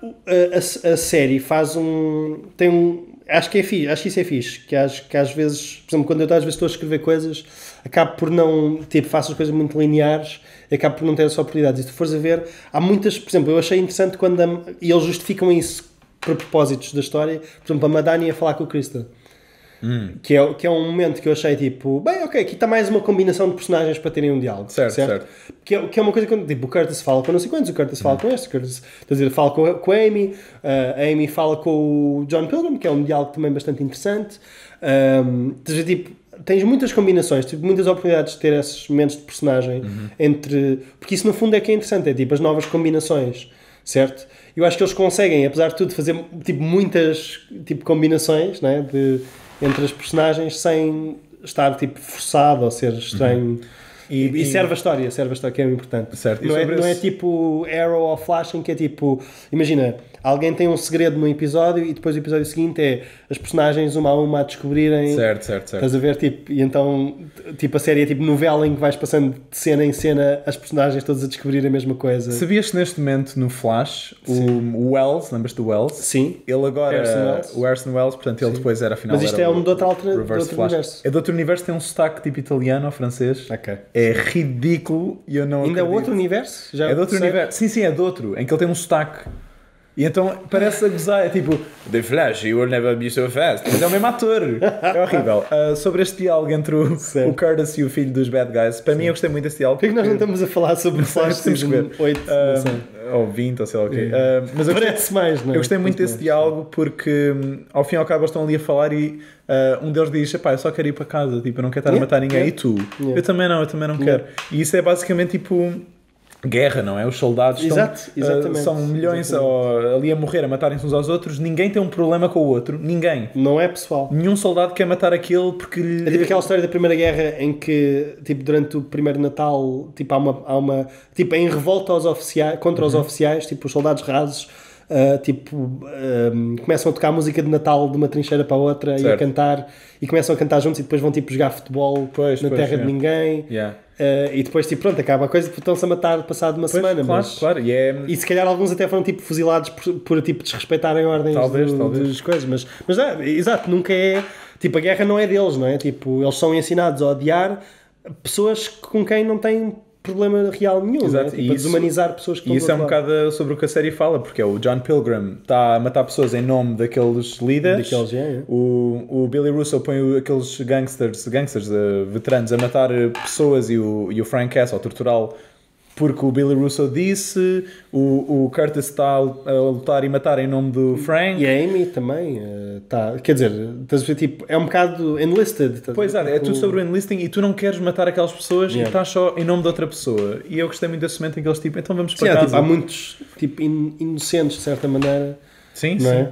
a, a série faz um... Tem um acho, que é fixe, acho que isso é fixe. Que, acho, que às vezes, por exemplo, quando eu às vezes estou a escrever coisas, acabo por não... Tipo, faço as coisas muito lineares e acabo por não ter essa oportunidade. E se tu fores a ver, há muitas... Por exemplo, eu achei interessante quando... A, e eles justificam isso para propósitos da história. Por exemplo, a Madani a falar com o Krista. Hum. Que, é, que é um momento que eu achei tipo, bem, ok, aqui está mais uma combinação de personagens para terem um diálogo, certo? certo? certo. Que, é, que é uma coisa que tipo, o Curtis fala com não sei quantos, o Curtis hum. fala com este, o Curtis, quer dizer, fala com, com a Amy, uh, a Amy fala com o John Pilgrim, que é um diálogo também bastante interessante. Um, dizer, tipo, tens muitas combinações, tipo, muitas oportunidades de ter esses momentos de personagem uhum. entre. Porque isso no fundo é que é interessante, é tipo as novas combinações, certo? Eu acho que eles conseguem, apesar de tudo, fazer tipo, muitas tipo, combinações, né? De. Entre as personagens sem estar tipo forçado ou ser estranho. Uhum. E, e, e serve a história, serve a história, que é importante. Certo. Não, é, não esse... é tipo Arrow ou Flashing, que é tipo, imagina, alguém tem um segredo num episódio e depois o episódio seguinte é as personagens uma a uma a descobrirem. Certo, certo, certo. Estás a ver, tipo, e então, tipo, a série é tipo novela em que vais passando de cena em cena as personagens todas a descobrir a mesma coisa. Sabias que neste momento no Flash, sim. o Wells, lembras do Wells? Sim. Ele agora, Harrison Wells. o Harrison Wells, portanto, ele sim. depois era afinal. Mas isto é um de outro, alter... de outro universo. É de outro universo, tem um sotaque tipo italiano ou francês. Ok. É ridículo e eu não Ainda acredito. É outro universo? Já é de outro sei. universo. Sim, sim, é de outro, em que ele tem um sotaque. E então parece a gozar, é tipo The Flash, you will never be so fast. Mas é o mesmo ator. É horrível. Uh, sobre este diálogo entre o, o Curtis e o filho dos bad guys, para sim. mim eu gostei muito deste diálogo. Porquê que nós não estamos a falar sobre o Flash season oito? Uh, ou vinte, ou sei lá o quê. Parece mais, não é? Eu gostei muito, muito desse mais. diálogo porque um, ao fim e ao cabo eles estão ali a falar e uh, um deles diz, pá, eu só quero ir para casa, tipo, eu não quero estar yeah. a matar ninguém. Yeah. E tu? Yeah. Eu também não, eu também não yeah. quero. E isso é basicamente tipo... guerra, não é? Os soldados Exato, estão, uh, são milhões a, ali a morrer, a matarem-se uns aos outros, ninguém tem um problema com o outro, ninguém. Não é pessoal. Nenhum soldado quer matar aquele porque... É tipo aquela história da Primeira Guerra em que, tipo, durante o primeiro Natal, tipo, há uma... Há uma tipo, em revolta aos oficiais, contra uhum. os oficiais, tipo, os soldados rasos, Uh, tipo, um, começam a tocar a música de Natal de uma trincheira para a outra certo. E a cantar, e começam a cantar juntos e depois vão tipo jogar futebol pois, na pois, terra yeah. de ninguém yeah. uh, e depois tipo pronto, acaba a coisa, estão-se a matar passado uma pois, semana claro, mas... claro. Yeah. E se calhar alguns até foram tipo fuzilados por, por tipo desrespeitarem ordens talvez, do, talvez. das coisas, mas, mas não, exato, nunca é, tipo a guerra não é deles, não é? Tipo, eles são ensinados a odiar pessoas com quem não têm problema real nenhum, Exato. Né? Tipo, isso, desumanizar pessoas que e isso é um bocado sobre o que a série fala, porque é o John Pilgrim está a matar pessoas em nome daqueles líderes, daqueles, é, é. O, o Billy Russo põe aqueles gangsters, gangsters uh, veteranos a matar pessoas e o, e o Frank Castle a torturá-lo porque o Billy Russo disse, o, o Curtis está a lutar e matar em nome do Frank. E a Amy também está, uh, quer dizer, estás a ver, tipo, é um bocado enlisted. Tá, pois é, tipo... é tudo sobre o enlisting e tu não queres matar aquelas pessoas yeah. e estás só em nome de outra pessoa. E eu gostei muito desse momento em que eles tipo, então vamos para sim, casa. É, tipo, há muitos tipo, in, inocentes de certa maneira. Sim, não sim.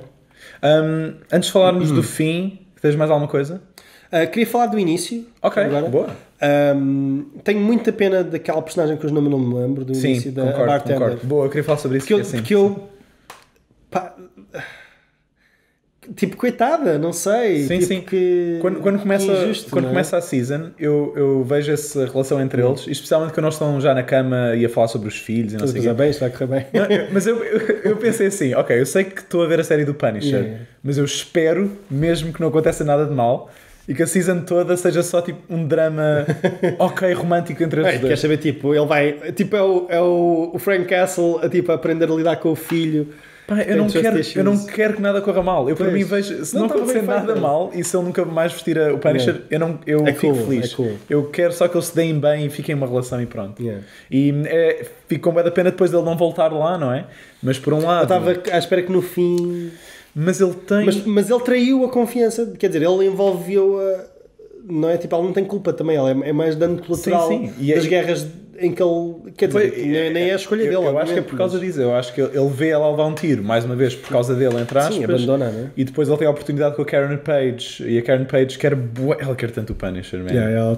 É? Um, antes de falarmos uhum. do fim, tens mais alguma coisa? Uh, queria falar do início. Ok, agora. Boa. Um, tenho muita pena daquela personagem cujo nome não me lembro do sim, início da concordo, bartender. Concordo. Boa, eu queria falar sobre isso. Que eu, é que eu pá, tipo, coitada, não sei. Sim, tipo sim. Que... Quando, quando, começa, injusto, quando começa a season, eu, eu vejo essa relação entre hum. eles, especialmente quando eles estão já na cama e a falar sobre os filhos e não sei o que. Está a correr bem. Não, eu, mas eu, eu, eu pensei assim, ok, eu sei que estou a ver a série do Punisher, yeah. mas eu espero mesmo que não aconteça nada de mal e que a season toda seja só tipo um drama ok romântico entre os é, dois. Quer saber, tipo, ele vai... Tipo, é o, é o Frank Castle a tipo, aprender a lidar com o filho. Pá, eu, não quero, eu não quero que nada corra mal. Eu, pois. Para mim, vejo... Se não, não acontecer nada feito. mal e se ele nunca mais vestir a, o Punisher, yeah. eu, não, eu é fico cool, feliz. É cool. Eu quero só que eles se deem bem e fiquem uma relação e pronto. Yeah. E é, fico com bué da pena depois dele não voltar lá, não é? Mas por um lado... Eu estava à espera que no fim... Mas ele tem... Mas, mas ele traiu a confiança. Quer dizer, ele envolveu-a... Não é? Tipo, ele não tem culpa também. Ele é mais dano colateral sim, sim. das é... guerras... em que ele, quer dizer, Foi, nem, nem é a escolha eu, dele. Eu obviamente. acho que é por causa disso, eu acho que ele, ele vê ela levar um tiro, mais uma vez, por causa dele, entre aspas. Sim, abandona, né? E depois ele tem a oportunidade com a Karen Page, e a Karen Page quer, ela quer tanto o Punisher, man. Yeah, ela,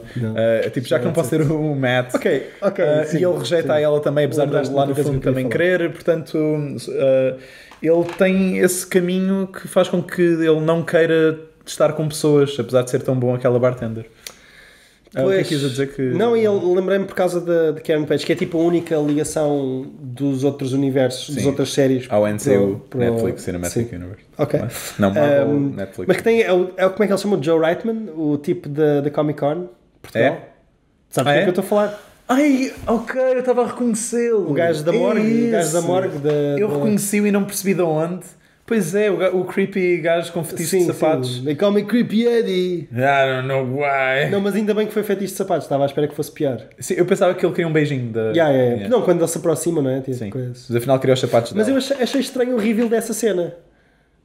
uh, tipo, já ela que não pode ser o Matt. Ok, ok. Uh, sim, e ele rejeita sim. ela também, apesar outra, de lá no fundo também querer, portanto, uh, ele tem esse caminho que faz com que ele não queira estar com pessoas, apesar de ser tão bom aquela bartender. Ah, o que é que ia dizer que... Não, e eu lembrei-me por causa de Karen Page, que é tipo a única ligação dos outros universos, sim. das outras séries. Ao M C U, pro... Netflix Cinematic sim. Universe. Ok. Não, Marvel, um, Netflix. Mas que tem, é o, é o, como é que ele chama? O Joe Reitman, o tipo da Comic Con, Portugal. É? Sabe o ah, que é que eu estou a falar? Ai, ok, eu estava a reconhecê-lo. O gajo da morgue, o gajo da morgue. Da, eu da... reconheci-o e não percebi de onde. Pois é, o, o creepy gajo com fetiches sim, de sapatos. Sim. They call me Creepy Eddie. I don't know why. Não, mas ainda bem que foi fetiche de sapatos. Estava à espera que fosse pior. Sim, eu pensava que ele queria um beijinho. Da... Yeah, yeah. Yeah. Não, quando ele se aproxima, não é? Tipo, sim. Coisa. Mas afinal queria os sapatos dela. Mas eu achei, achei estranho o reveal dessa cena.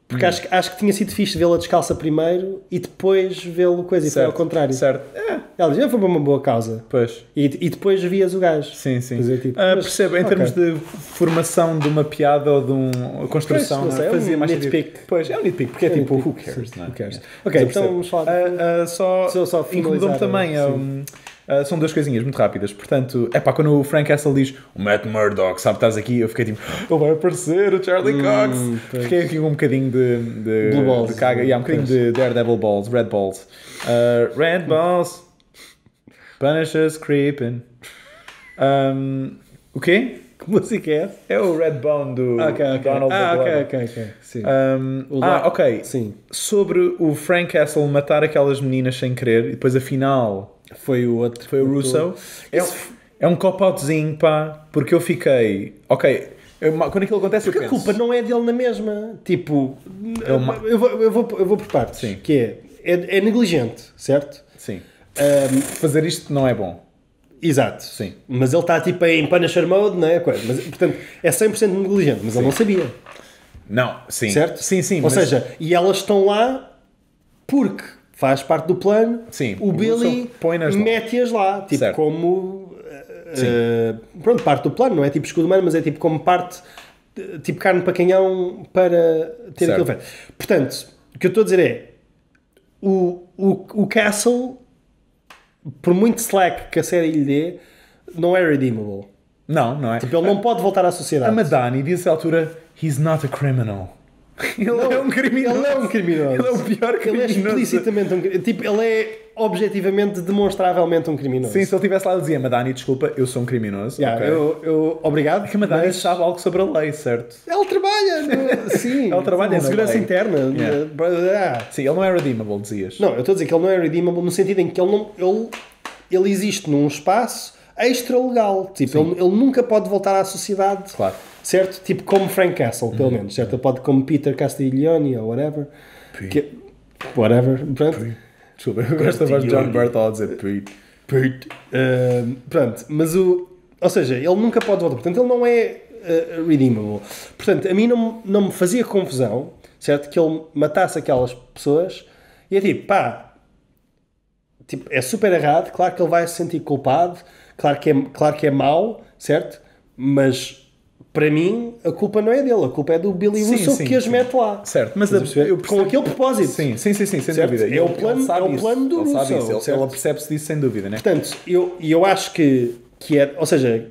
Porque hum. acho, acho que tinha sido fixe vê-la descalça primeiro e depois vê-lo coisa. E certo, foi ao contrário. Certo. É. Ela diz, já foi uma boa causa. Pois. E, e depois vias o gajo. Sim, sim. É, tipo, ah, mas, percebo, em okay. termos de formação de uma piada ou de uma construção, pois, não sei, não é? Fazia um mais nitpick. Pois, é um nitpick, porque é, é tipo, who cares? Sim, não é? Who cares. Ok, então vamos falar. Uh, uh, só só, só incomodou-me também. Um, uh, são duas coisinhas muito rápidas. Portanto, é pá, quando o Frank Castle diz o Matt Murdock, sabe, estás aqui, eu fiquei tipo, ele vai aparecer, o Charlie hum, Cox. Pois. Fiquei aqui com um bocadinho de, de, Blue balls, de caga, e yeah, há um bocadinho de Daredevil Balls, Red Balls. Uh, red Balls. Punisher's creeping. Um, o quê? Que música é essa? É o Redbone do okay, okay. Donald Ah, ok, ok, ok. Sim. Um, ah, ok. Sim. Sobre o Frank Castle matar aquelas meninas sem querer e depois afinal foi o outro. Foi o Russo. É, é um cop-outzinho, pá, porque eu fiquei. Ok. Eu, quando aquilo acontece, porque eu penso. A culpa não é dele na mesma. Tipo, eu, eu, vou, eu, vou, eu vou por partes. Sim. Que é, é, é negligente, certo? Sim. Um, fazer isto não é bom. Exato. Sim. Mas ele está tipo em Punisher mode, não é? Mas, portanto, é cem por cento negligente, mas sim. ele não sabia. Não, sim. Certo? Sim, sim. Ou mas... seja, e elas estão lá porque faz parte do plano. Sim. O Billy mete-as lá. Tipo, certo. Como... Uh, pronto, parte do plano. Não é tipo escudo humano, mas é tipo como parte... Tipo carne para canhão para ter certo. Aquilo feito. Portanto, o que eu estou a dizer é... O, o, o Castle... por muito slack que a série lhe dê, não é redeemable. Não, não é. Tipo, ele não pode voltar à sociedade. A Madani disse à altura, he's not a criminal. Ele não é um criminoso. Ele é um criminoso. Ele é o pior criminoso. Ele é explicitamente um criminoso. Tipo, ele é objetivamente, demonstravelmente um criminoso. Sim, se ele estivesse lá e dizia, Madani, desculpa, eu sou um criminoso. Yeah, okay. eu, eu, obrigado. É que a Madani mas... sabe algo sobre a lei, certo? Ele trabalha. No... Sim. Ele trabalha em segurança lei. Interna. Yeah. Ah. Sim, ele não é redeemable, dizias. Não, eu estou a dizer que ele não é redeemable no sentido em que ele, não, ele, ele existe num espaço extra-legal. Tipo, ele, ele nunca pode voltar à sociedade. Claro. Certo? Tipo como Frank Castle, pelo uhum. menos, certo? Ele pode como Peter Castiglione ou whatever. Que, whatever, pronto. Desculpa, eu gosto de Jon Bernthal a dizer Pete. Pete. Uh, pronto, mas o... Ou seja, ele nunca pode voltar. Portanto, ele não é uh, redeemable. Portanto, a mim não, não me fazia confusão, certo? Que ele matasse aquelas pessoas e é tipo, pá... Tipo, é super errado. Claro que ele vai se sentir culpado. Claro que é, claro que é mau, certo? Mas... Para mim, a culpa não é dele, a culpa é do Billy Russo que as sim. mete lá. Certo, mas a, eu com aquele propósito. Sim, sim, sim, sim sem certo? dúvida. É o plano, é o plano do Russo. Ele, ele, ele percebe-se disso sem dúvida, né? Portanto, eu, eu acho que, que é. Ou seja,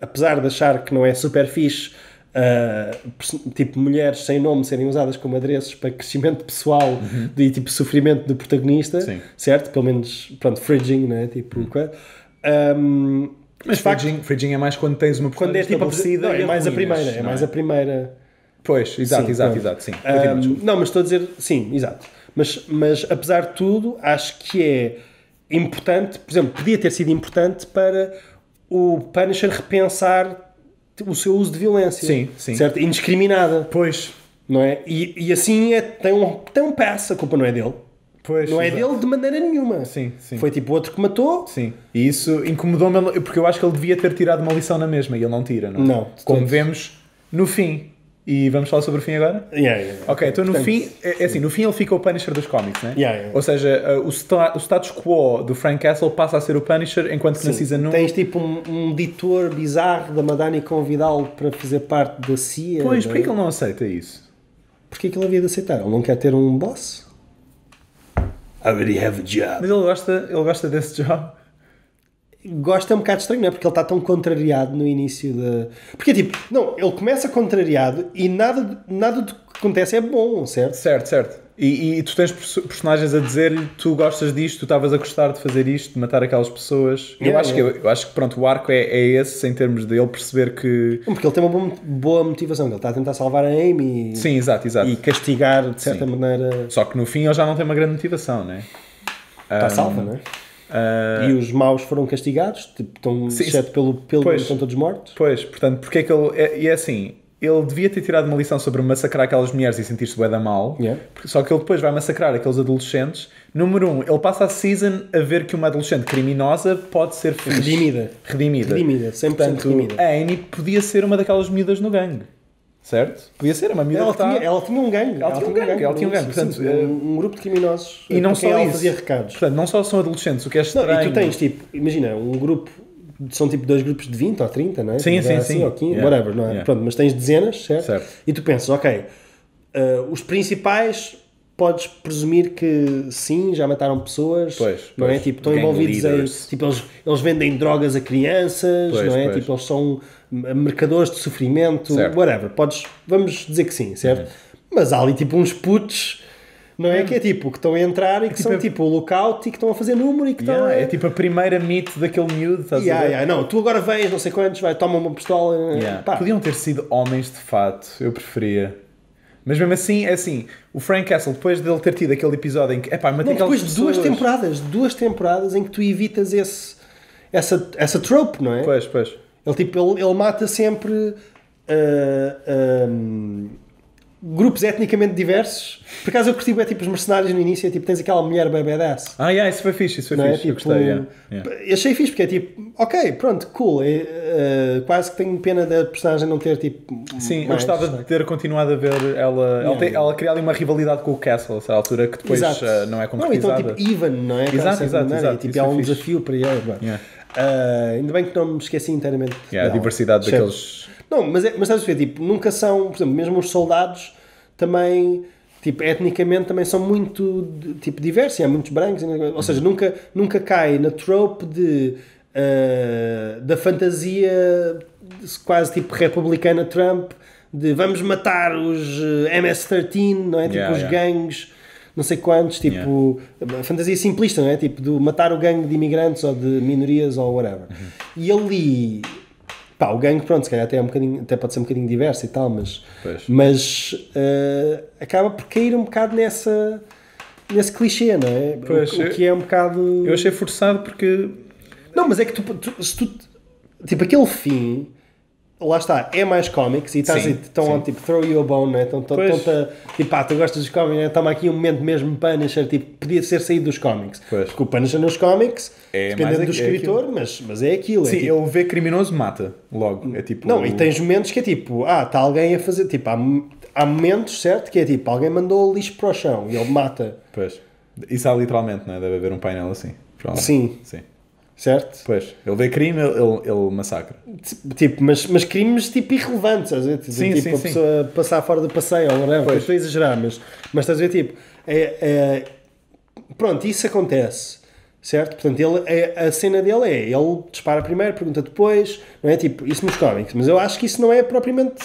apesar de achar que não é super fixe Uh, tipo mulheres sem nome serem usadas como adereços para crescimento pessoal, uhum, e tipo sofrimento do protagonista. Sim. Certo? Pelo menos, pronto, fridging, não é? Tipo, uhum. um, mas fridging, fridging é mais quando tens uma personagem é, tipo, estabelecida, não, é, mais ruínas, primeira, é? é mais a primeira, é mais a primeira. Pois, exato, sim, exato, exato, sim. Um, não, mas estou a dizer, sim, exato. Mas, mas apesar de tudo, acho que é importante, por exemplo, podia ter sido importante para o Punisher repensar o seu uso de violência, sim, sim, certo? Indiscriminada. Pois. Não é? E, e assim é, tem um, tem um pass, a culpa não é dele. Pois, não é exato. dele de maneira nenhuma. Sim, sim. Foi tipo outro que matou. Sim. E isso incomodou-me, porque eu acho que ele devia ter tirado uma lição na mesma e ele não tira, não é? Não. Como todos. vemos no fim. E vamos falar sobre o fim agora? Yeah, yeah, yeah. Ok, então no Portanto, fim, é, é assim, no fim ele fica o Punisher dos cómics, né? Yeah, yeah. Ou seja, o, sta o status quo do Frank Castle passa a ser o Punisher, enquanto que sim, na season um... Tens tipo um, um editor bizarro da Madani convidá-lo para fazer parte da C I A. Pois, né? Porquê que ele não aceita isso? Porquê que ele havia de aceitar? Ele não quer ter um boss? I already have a job. Mas ele gosta, ele gosta desse job? Gosta um bocado estranho, não é? Porque ele está tão contrariado no início da... Porque tipo, não, ele começa contrariado e nada, nada do que acontece é bom, certo? Certo, certo. E, e tu tens personagens a dizer-lhe, tu gostas disto, tu estavas a gostar de fazer isto, de matar aquelas pessoas. Yeah, eu, acho yeah. que, eu, eu acho que, pronto, o arco é, é esse, em termos de ele perceber que... Porque ele tem uma boa motivação, ele está a tentar salvar a Amy. Sim, exato, exato. E castigar, de certa Sim. maneira... Só que no fim ele já não tem uma grande motivação, não é? Está um... salva, não é? Uh... E os maus foram castigados, tipo, estão, sim, exceto pelo, pelo pois, estão todos mortos. Pois, portanto, porque é que ele... É, e é assim, ele devia ter tirado uma lição sobre massacrar aquelas mulheres e sentir-se bué da mal, yeah. porque, só que ele depois vai massacrar aqueles adolescentes. Número um, ele passa a season a ver que uma adolescente criminosa pode ser fixe. Redimida. Redimida. Redimida, cem por cento portanto, redimida. A Amy podia ser uma daquelas miúdas no gangue. Certo? Podia ser, uma miúda ela, que tinha, está... ela tinha um gangue. Ela, ela tinha um gangue. Ela tinha um gangue. Portanto, sim, um, um grupo de criminosos e não só ela isso. fazia recados. Portanto, não só são adolescentes, o que é estranho. Não, e tu tens, tipo, imagina, um grupo... São tipo dois grupos de vinte ou trinta, não é? Sim, sim, assim, sim. Ou quinze, yeah. whatever, não é? Yeah. Pronto, mas tens dezenas, certo? certo. E tu pensas, ok, uh, os principais... Podes presumir que sim, já mataram pessoas, pois, não pois, é? Tipo, estão envolvidos em, tipo, eles, eles vendem drogas a crianças, pois, não é? Pois. Tipo, eles são mercadores de sofrimento, certo. whatever. Podes, vamos dizer que sim, certo? Sim. Mas há ali tipo uns putos, não é? é? Que é tipo, que estão a entrar e que é, são tipo, tipo o lookout e que estão a fazer número e que yeah, estão a... É tipo a primeira mito daquele miúdo, estás yeah, a ver? Yeah, não, tu agora vens, não sei quantos, vai, toma uma pistola... Yeah. Pá. Podiam ter sido homens de fato, eu preferia... Mas mesmo assim, é assim, o Frank Castle, depois dele ter tido aquele episódio em que... Epá, matei não, depois de duas temporadas, duas temporadas em que tu evitas esse, essa, essa trope, não é? Pois, pois. Ele, tipo, ele, ele mata sempre uh, um, grupos etnicamente diversos. Por acaso eu curti é tipo os mercenários no início, é, tipo, tens aquela mulher bem badass. Ah, yeah, isso foi fixe, isso foi não fixe, é? Tipo, eu gostei, yeah. Yeah. Achei fixe porque é tipo, ok, pronto, cool, é, uh, quase que tenho pena da personagem não ter tipo... Sim, mais, eu gostava de ter continuado a ver ela, yeah. ela, tem, ela criar ali uma rivalidade com o Castle, a altura que depois uh, não é concretizada. Não, então tipo even, não é? Exato, exato, exato. E, tipo, há um fixe. desafio para ele. Yeah. Uh, ainda bem que não me esqueci inteiramente yeah, a diversidade certo. daqueles... Não, mas, é, mas sabes o que é? Tipo, nunca são, por exemplo, mesmo os soldados também... Tipo, etnicamente também são muito tipo, diversos, há muitos brancos, ou seja, nunca, nunca cai na trope de, uh, da fantasia quase tipo republicana Trump, de vamos matar os M S treze, não é? Tipo, yeah, os yeah. gangues, não sei quantos, tipo, yeah. fantasia simplista, não é? Tipo, de matar o gangue de imigrantes ou de minorias ou whatever. Uhum. E ali... Pá, o gangue, pronto, se calhar até, é um bocadinho, até pode ser um bocadinho diverso e tal, mas, mas uh, acaba por cair um bocado nessa, nesse clichê, não é? Pois, o, o que é um bocado... Eu achei forçado porque... Não, mas é que tu... tu, se tu tipo, aquele fim, lá está, é mais cómics e estás estão tipo, throw you a bone, não é? Estão, estão, estão, tipo, pá, tu gostas dos cómics, né? Toma aqui um momento mesmo Punisher, tipo, podia ser saído dos cómics. Pois. Porque o Punisher nos cómics... É dependendo do escritor, é mas, mas é aquilo. Sim, é tipo, ele vê criminoso, mata logo. É tipo, não, o... e tens momentos que é tipo, ah, está alguém a fazer, tipo, há, há momentos, certo, que é tipo, alguém mandou lixo para o chão e ele mata. Pois, isso há literalmente, não é? Deve haver um painel assim. Sim. Sim. Certo? Pois, ele vê crime, ele, ele, ele massacra. Tipo, mas, mas crimes tipo irrelevantes, estás a ver? Tipo, sim, tipo, sim, a sim. pessoa passar fora do passeio, ou não, estou a exagerar, mas, mas estás a ver, tipo, é, é, pronto, isso acontece. Certo? Portanto, ele, a cena dele é ele dispara primeiro, pergunta depois, não é? Tipo, isso nos cómics, mas eu acho que isso não é propriamente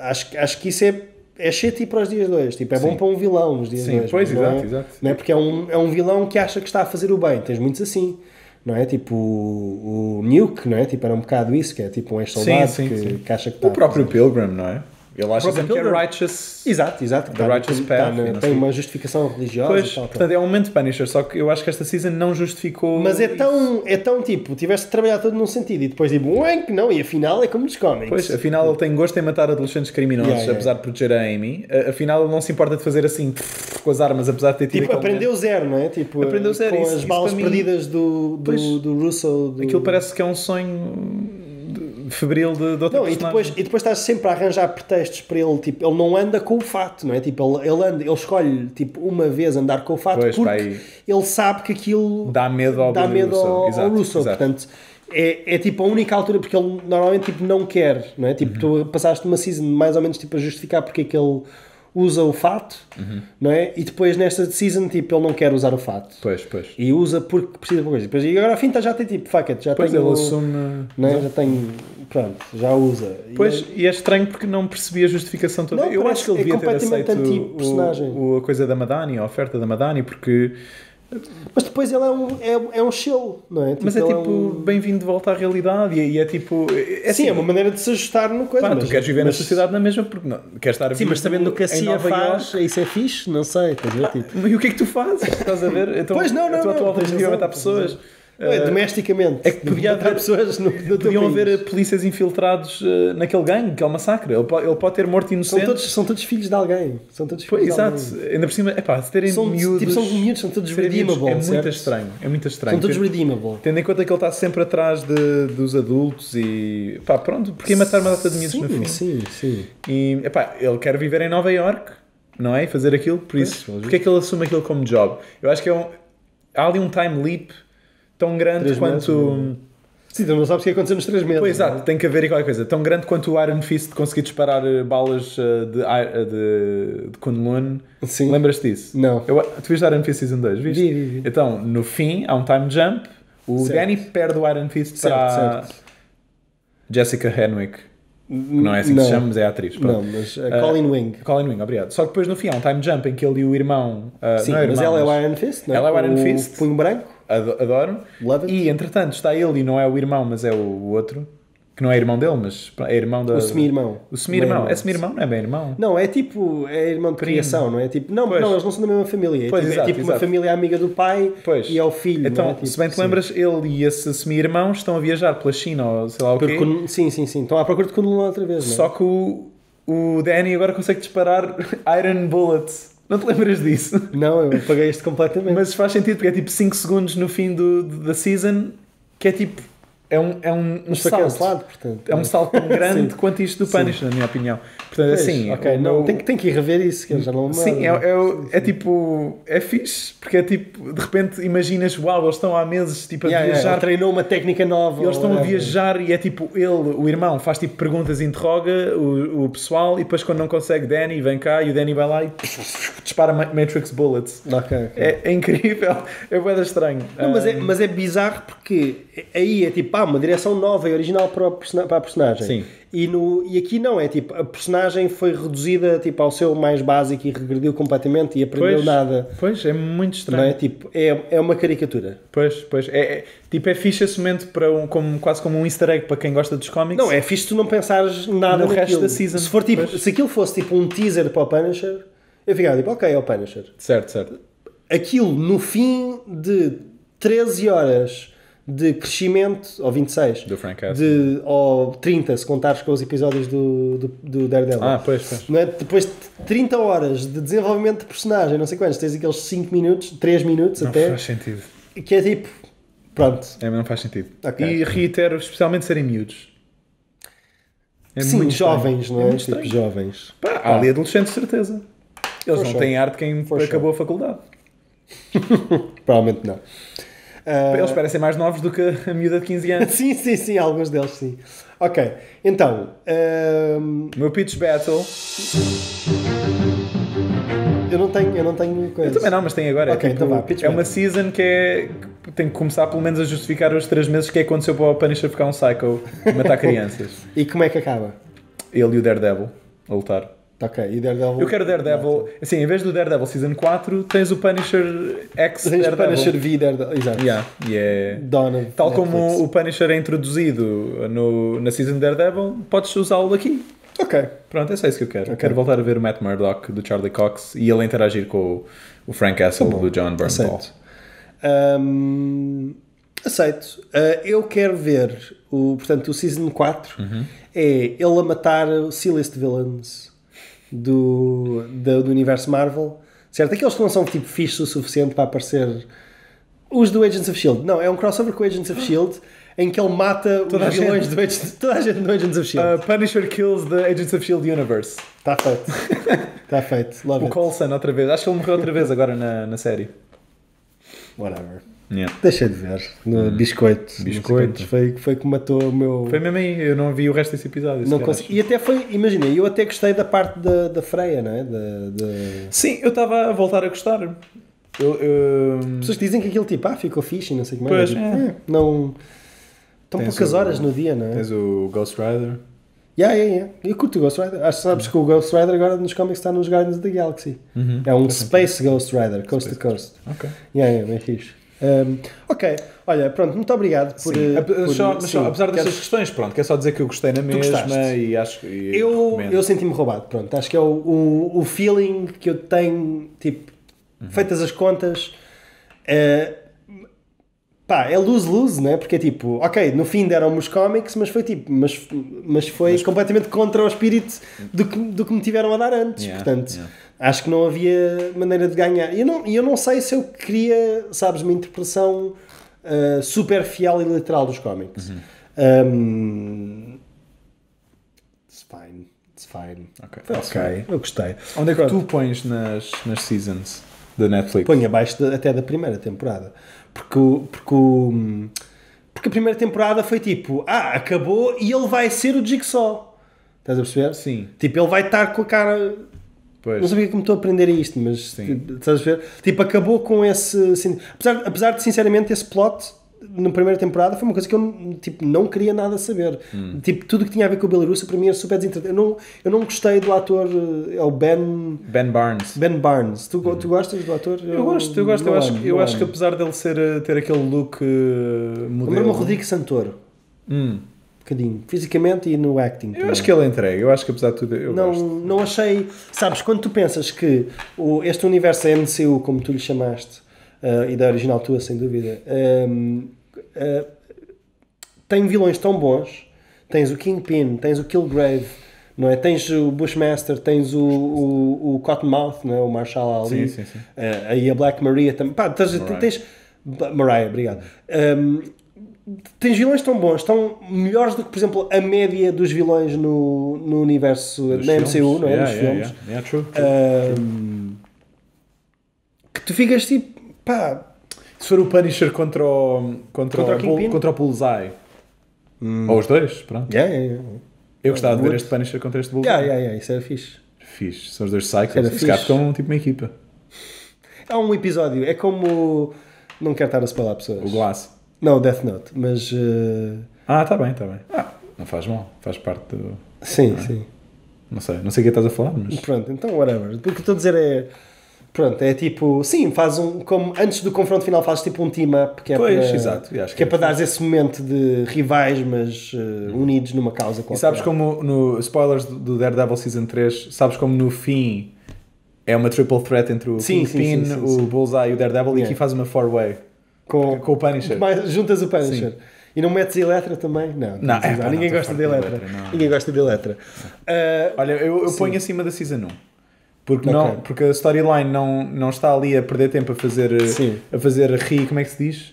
acho, acho que isso é, é shitty para os dias de hoje. Tipo, é bom, sim, para um vilão nos dias, sim, de hoje. Pois, exato, não é, exato. Não é? Porque é um, é um vilão que acha que está a fazer o bem. Tens muitos assim. Não é? Tipo o, o Nuke, não é? Tipo, era um bocado isso, que é tipo um ex-soldado que, que acha que está... O próprio Pilgrim, não é? Ele acha que é righteous... Exato, exato. Tá, righteous tá, path, tá, tem uma justificação religiosa, pois, e tal, portanto, tal. É um momento Punisher, só que eu acho que esta season não justificou... Mas é tão, é tão tipo, tiveste de trabalhar todo num sentido e depois tipo, ué, não, e afinal é como nos comics. Pois, afinal ele tem gosto em matar adolescentes criminosos, yeah, yeah, apesar de proteger a Amy. Afinal ele não se importa de fazer assim com as armas, apesar de ter tido... Tipo, aprendeu zero, não é? Tipo, aprendeu zero. Com isso, as balas perdidas do, do, pois, do Russo... Do... Aquilo parece que é um sonho... febril de, de outra não, e depois, e depois estás sempre a arranjar pretextos para ele, tipo, ele não anda com o fato, não é? Tipo, ele, ele, anda, ele escolhe, tipo, uma vez andar com o fato, pois, porque pai, ele sabe que aquilo dá medo ao, dá medo ao, exato, ao Russo, exato. Portanto, é, é tipo a única altura, porque ele normalmente, tipo, não quer, não é? Tipo, uhum, tu passaste uma season mais ou menos, tipo, a justificar porque é que ele usa o fato, uhum, não é? E depois nesta season, tipo, ele não quer usar o fato. Pois, pois. E usa porque precisa de uma coisa. Depois, e agora, afinal, já tem tipo, fuck it, já pois tenho... Pois, ele assume... Não é? Já tenho... Pronto, já usa. Pois, e é, e é estranho porque não percebi a justificação toda. Não, eu acho que ele devia é ter aceito o, o, a coisa da Madani, a oferta da Madani, porque... Mas depois ele é um, é, é um shill, não é? Tipo, mas é tipo, é um... bem-vindo de volta à realidade e, e é tipo... É, sim, assim, é uma maneira de se ajustar numa coisa. Pá, mas, tu queres viver mas... na sociedade na mesma, porque não, queres estar a sim, mas sabendo o que a C I A faz, York, isso é fixe, não sei, estás a ver, tipo... Ah, e o que é que tu fazes? Estás a ver? Então, pois não, não, tu, não. Tu voltas a matar pessoas... Não, é, domesticamente. É que podia haver pessoas no, no podiam haver polícias infiltrados uh, naquele gangue, que é o massacre. Ele, ele pode ter morto inocentes. São todos, são todos filhos de alguém. São todos filhos, pois, de exato. Alguém. Ainda por cima, é pá, se terem são, miúdos... Tipo, são miúdos, são todos redeemable. É, é muito estranho. É muito estranho. São todos redeemable. Tendo em conta que ele está sempre atrás de, dos adultos e... Pá, pronto, porque ia matar uma data de miúdos, sim, no fim. Sim, sim. E, é pá, ele quer viver em Nova Iorque, não é? Fazer aquilo, por isso... Pois, porque é que ele assume aquilo como job? Eu acho que é um... Há ali um time leap... tão grande três quanto... Meses, sim, tu não sabes o que aconteceu nos três meses. Pois, exato, é? Tem que haver qualquer coisa. Tão grande quanto o Iron Fist conseguir disparar balas de, de, de Kunlun. Sim. Lembras-te disso? Não. Eu, tu viste Iron Fist Season dois, viste? Vi, vi, vi. Então, no fim, há um time jump. O certo. Danny perde o Iron Fist, certo, para certo. Jessica Henwick. Não é assim que se chama, mas é a atriz. Pronto. Não, mas uh, Colin Wing. Colin Wing, obrigado. Só que depois no fim há um time jump em que ele e o irmão... Uh, sim, não é irmão, mas ela é o Iron Fist. Não? Ela é o Iron Fist. O punho branco. Adoro. E entretanto está ele, e não é o irmão, mas é o outro, que não é irmão dele, mas é irmão da... O semi-irmão. O semi-irmão. É semi-irmão, não é bem irmão? Não, é tipo, é irmão de criação, não é? Tipo, não, não, eles não são da mesma família. Pois, é tipo, exato, é tipo exato. Uma família amiga do pai, pois, e é o filho. Então, não é? Tipo, se bem te sim. lembras, ele e esse semi-irmão estão a viajar pela China ou sei lá o quê. Porque, sim, sim, sim. Estão à procura de Kunlun outra vez, não é? Só que o, o Danny agora consegue disparar Iron Bullets. Não te lembras disso? Não, eu apaguei isto completamente. Mas faz sentido, porque é tipo cinco segundos no fim do, do, da season, que é tipo... É um, é um, um salto. Cancelado, portanto. É um salto tão grande quanto isto do Punisher, sim, na minha opinião. Portanto, pois, assim... Okay, não, meu... tem, tem que ir rever isso, que eu já não... Sim, é, é, sim, é, é tipo... É fixe, porque é tipo... De repente imaginas, uau, eles estão há meses tipo, a yeah, viajar... Yeah, treinou uma técnica nova. Eles estão é, a viajar é. E é tipo ele, o irmão, faz tipo perguntas, interroga o, o pessoal e depois quando não consegue, Danny vem cá e o Danny vai lá e dispara Matrix Bullets. Okay, okay. É, é incrível. É bem estranho. Não, mas, é, mas é bizarro porque aí é tipo... Ah, uma direção nova e original para a personagem. Sim. E, no, e aqui não, é tipo, a personagem foi reduzida tipo, ao seu mais básico e regrediu completamente e aprendeu pois, nada. Pois, é muito estranho. Não é? Tipo, é, é uma caricatura. Pois, pois. É, é, tipo, é fixe esse momento para um, como, quase como um easter egg para quem gosta dos cómics. Não, é fixe tu não pensares nada no resto da season. Se, for, tipo, se aquilo fosse tipo um teaser para o Punisher, eu ficava tipo, ok, é o Punisher. Certo, certo. Aquilo no fim de treze horas... de crescimento, ou vinte e seis do Frank Castle, de, ou trinta se contares com os episódios do, do, do Daredevil, ah, pois, pois. Não é? Depois de trinta horas de desenvolvimento de personagem, não sei quantos, tens aqueles cinco minutos, três minutos, não até faz sentido, que é tipo pronto, é, não faz sentido, okay. E reitero, especialmente serem miúdos, é sim, muito jovens estranho. Não é? É tipo jovens, pá, há ali adolescentes, certeza eles for não sure. têm arte quem for acabou sure. a faculdade. Provavelmente não. Uh... Eles parecem mais novos do que a miúda de quinze anos. Sim, sim, sim, alguns deles, sim. Ok, então... Uh... Meu pitch battle... Eu não tenho, eu não tenho coisa. Eu também não, mas tem agora. Ok, é tipo, então vá, pitch battle. É uma season que é... Tem que começar pelo menos a justificar os três meses que é que aconteceu para o Punisher ficar um psycho e matar crianças. E como é que acaba? Ele e o Daredevil. a lutar. Ok, e Daredevil... Eu quero Daredevil... Assim, em vez do Daredevil Season quatro, tens o Punisher X Daredevil. Tens o Punisher V Daredevil, exato. Yeah, yeah. Dona Tal Netflix. Como o Punisher é introduzido no, na Season Daredevil, podes usá-lo aqui. Ok. Pronto, é só isso que eu quero. Okay. Quero voltar a ver o Matt Murdock do Charlie Cox e ele interagir com o, o Frank Castle tá do Jon Bernthal. Aceito. Um, aceito. Uh, eu quero ver, o, portanto, o Season quatro uh-huh. é ele a matar o C-list villains... Do, do, do universo Marvel, certo? Aqueles que não são tipo fixe o suficiente para aparecer os do Agents of S H I E L D Não, é um crossover com Agents of S H I E L D em que ele mata toda os vilões do Agents, toda a gente do Agents of S H I E L D Uh, Punisher kills the Agents of S H I E L D universe. Está feito. Está feito. Love o it. Coulson outra vez. Acho que ele morreu outra vez agora na, na série. Whatever. Yeah. Deixa de ver. No biscoito. Biscoito. Foi, foi que matou o meu... Foi mesmo aí. Eu não vi o resto desse episódio. Não consegui. E até foi... Imagina, eu até gostei da parte da, da Freya, não é? Da, da... Sim, eu estava a voltar a gostar. Eu, eu... Pessoas que dizem que aquele tipo, ah, ficou fixe e não sei o que mais. Pois, é. É, não... Tão poucas o, horas no dia, não é? Tens o Ghost Rider. Yeah, yeah, yeah. Eu curto o Ghost Rider. Acho que sabes que o Ghost Rider agora nos cómics está nos Guardians of the Galaxy. Uhum. É um é Space sentido. Ghost Rider, Coast Space. To Coast. Ok. Yeah, yeah, bem fixe. Um, ok, olha, pronto, muito obrigado por, sim. por só, mas sim, só, apesar queres... dessas questões, pronto, quero só dizer que eu gostei na mesma e acho e eu, eu senti-me roubado, pronto, acho que é o, o, o feeling que eu tenho, tipo, uhum. feitas as contas é, pá, é lose-lose, né? Porque é tipo, ok, no fim deram-me os cómics, mas foi tipo, mas, mas foi mas... completamente contra o espírito do que, do que me tiveram a dar antes, yeah, portanto yeah. Acho que não havia maneira de ganhar. E eu não, eu não sei se eu queria, sabes, uma interpretação uh, super fiel e literal dos cómics. Uhum. Um, it's fine. It's fine. Ok. Foi ok. Eu gostei. Onde é que tu pões nas, nas seasons da Netflix? Ponho abaixo de, até da primeira temporada. Porque o... Porque o porque a primeira temporada foi tipo, ah, acabou e ele vai ser o Jigsaw. Estás a perceber? Sim. Tipo, ele vai estar com a cara... Pois. Não sabia como estou a aprender a isto, mas sim. Estás a ver? Tipo, acabou com esse... Assim, apesar, apesar de, sinceramente, esse plot na primeira temporada foi uma coisa que eu tipo, não queria nada saber. Hum. Tipo, tudo que tinha a ver com o Billy Russo para mim era super desinteressante. Eu não, eu não gostei do ator, é o Ben... Ben Barnes. Ben Barnes. Tu, hum. tu gostas do ator? Eu, eu gosto, eu gosto. Eu, acho, amo, eu acho que apesar dele ser, ter aquele look uh, modelo... Lembra-me o Rodrigo Santoro. Hum. Bocadinho, fisicamente e no acting. Eu acho que ele entrega, eu acho que apesar de tudo eu não, gosto. Não achei, sabes, quando tu pensas que o, este universo é M C U, como tu lhe chamaste, uh, e da original tua, sem dúvida, um, uh, tem vilões tão bons, tens o Kingpin, tens o Kilgrave, não é? Tens o Bushmaster, tens o, o, o Cottonmouth, não é? O Marshall Ali, sim, sim, sim. Uh, aí a Black Maria também, pá, tens... Mariah, tens, Mariah obrigado. Um, tens vilões tão bons, tão melhores do que, por exemplo, a média dos vilões no, no universo, dos na filmes. M C U, não é? Yeah, nos yeah, filmes. Yeah. Yeah, true, true, um, true. Que tu ficas tipo, pá... Se for o Punisher contra o... Contra, contra o, o contra o Bullseye. Hum. Ou os dois, pronto. Yeah, yeah, yeah. Eu gostava de ver este Punisher contra este Bullseye. Yeah, yeah, yeah. Isso era fixe. Fixe. São os dois Cyclops. Se calhar ficam tipo uma equipa. Há um episódio, é como... Não quero estar a spoiler pessoas. O Glass. Não, Death Note, mas... Uh... Ah, está bem, está bem. Ah, não faz mal, faz parte do... Sim, não é? Sim. Não sei, não sei o que estás a falar, mas... Pronto, então whatever. O que estou a dizer é... Pronto, é tipo... Sim, faz um... Como antes do confronto final fazes tipo um team-up que é pois, para... Exato, que, que é, é para dar esse momento de rivais, mas uh, unidos numa causa qualquer. E sabes como no... Spoilers do Daredevil Season três, sabes como no fim é uma triple threat entre o sim, Kingpin, sim, sim, sim, sim, o Bullseye e o Daredevil yeah. E aqui faz uma four-way. Com, com o Punisher. Mais, juntas o Punisher. Sim. E não metes a Eletra também? Não. não, não, é, pá, ninguém, não gosta de Eletra. De Eletra, ninguém gosta de Eletra. Uh, Olha, eu, eu ponho acima da Season um. Porque, okay. não, porque a storyline não, não está ali a perder tempo a fazer... Sim. A fazer ri... Como é que se diz?